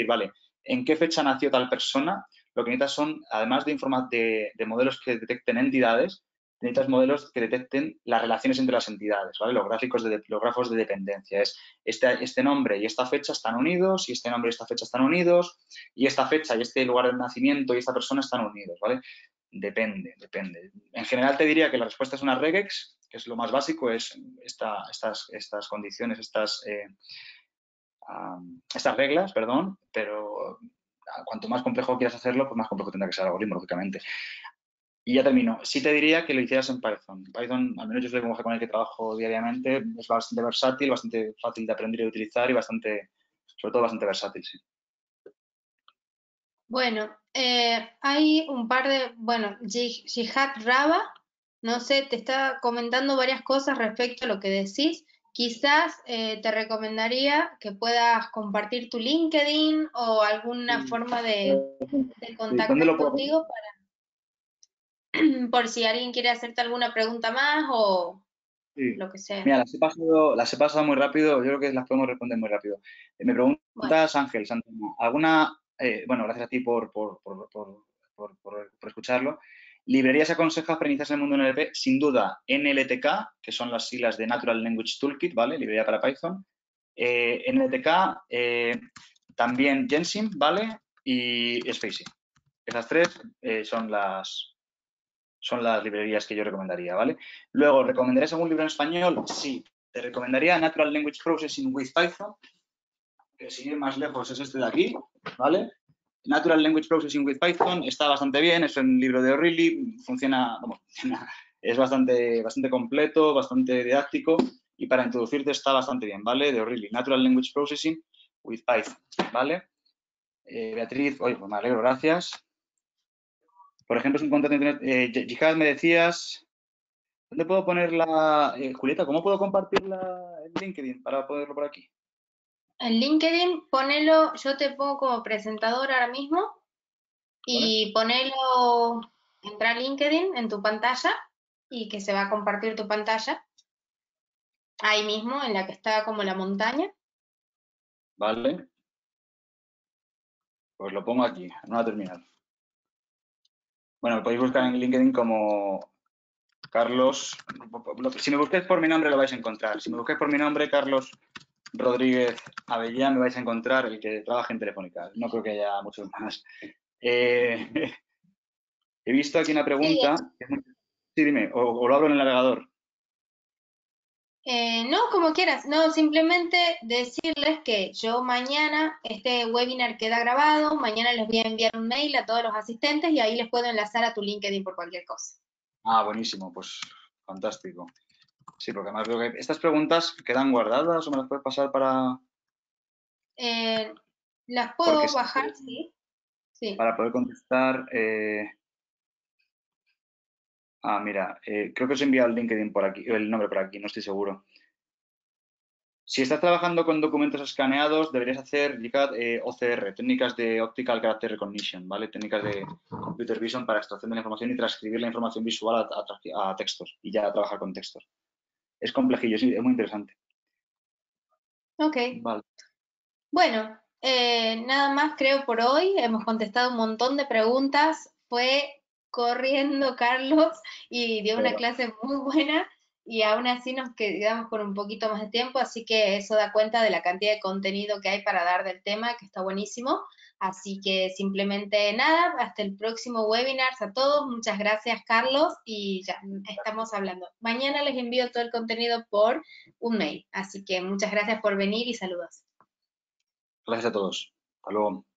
vale, ¿en qué fecha nació tal persona? Lo que necesitas son, además de modelos que detecten entidades, necesitas modelos que detecten las relaciones entre las entidades, ¿vale? Los grafos de dependencia. Es este nombre y esta fecha están unidos, y este nombre y esta fecha están unidos, y esta fecha y este lugar de nacimiento y esta persona están unidos, ¿vale? Depende. En general te diría que la respuesta es una regex, que es lo más básico, es estas condiciones, estas reglas, perdón, pero cuanto más complejo quieras hacerlo, pues más complejo tendrá que ser el algoritmo, lógicamente. Y ya termino. Sí te diría que lo hicieras en Python. Python, al menos yo soy el lenguaje con el que trabajo diariamente, es bastante versátil, bastante fácil de aprender y de utilizar y bastante, sobre todo bastante versátil, sí. Bueno, hay un par de, bueno, Jihad Raba, no sé, te está comentando varias cosas respecto a lo que decís. Quizás te recomendaría que puedas compartir tu LinkedIn o alguna forma de contactar contigo para... por si alguien quiere hacerte alguna pregunta más o sí, lo que sea. Mira, las he pasado muy rápido, yo creo que las podemos responder muy rápido. Me preguntas, bueno. Ángel, Santiago, bueno, gracias a ti por escucharlo. ¿Librerías aconsejas para iniciarse en el mundo NLP? Sin duda, NLTK, que son las siglas de Natural Language Toolkit, ¿vale? Librería para Python. NLTK, también Jensen, ¿vale? Y Spacey. Esas tres son las librerías que yo recomendaría, ¿vale? Luego, ¿recomendarías algún libro en español? Sí, te recomendaría Natural Language Processing with Python, que sin ir más lejos es este de aquí, ¿vale? Natural Language Processing with Python está bastante bien, es un libro de O'Reilly, funciona, bueno, es bastante completo, bastante didáctico y para introducirte está bastante bien, ¿vale? De O'Reilly, Natural Language Processing with Python, ¿vale? Beatriz, oye, pues me alegro, gracias. Por ejemplo, es un contrato de internet. Yihad, me decías, ¿dónde puedo poner la... Julieta, ¿cómo puedo compartir el LinkedIn para ponerlo por aquí? En LinkedIn, ponelo, yo te pongo como presentador ahora mismo y ponelo, entra a LinkedIn en tu pantalla y que se va a compartir tu pantalla ahí mismo en la que está como la montaña. Vale. Pues lo pongo aquí, en una terminal. Bueno, me podéis buscar en LinkedIn como Carlos, si me busquéis por mi nombre lo vais a encontrar, si me busquéis por mi nombre, Carlos Rodríguez Avellán, me vais a encontrar, el que trabaja en Telefónica. No creo que haya muchos más. He visto aquí una pregunta. Sí, dime, o lo abro en el navegador. No, como quieras. No, simplemente decirles que yo mañana, este webinar queda grabado, mañana les voy a enviar un mail a todos los asistentes y ahí les puedo enlazar a tu LinkedIn por cualquier cosa. Ah, buenísimo, pues fantástico. Sí, porque además veo que estas preguntas quedan guardadas o me las puedes pasar para... las puedo porque bajar, sí. Sí. Para poder contestar... Ah, mira, creo que os he enviado el LinkedIn por aquí, el nombre por aquí, no estoy seguro. Si estás trabajando con documentos escaneados, deberías hacer OCR, técnicas de Optical Character Recognition, ¿vale? Técnicas de Computer Vision para extracción de la información y transcribir la información visual a textos y ya trabajar con textos. Es complejillo, sí, es muy interesante. Ok. Vale. Bueno, nada más creo por hoy. Hemos contestado un montón de preguntas. Fue corriendo Carlos y dio una clase muy buena y aún así nos quedamos con un poquito más de tiempo, así que eso da cuenta de la cantidad de contenido que hay para dar del tema, que está buenísimo. Así que simplemente nada, hasta el próximo webinar a todos. Muchas gracias, Carlos, y ya estamos hablando. Mañana les envío todo el contenido por un mail. Así que muchas gracias por venir y saludos. Gracias a todos. Hasta luego.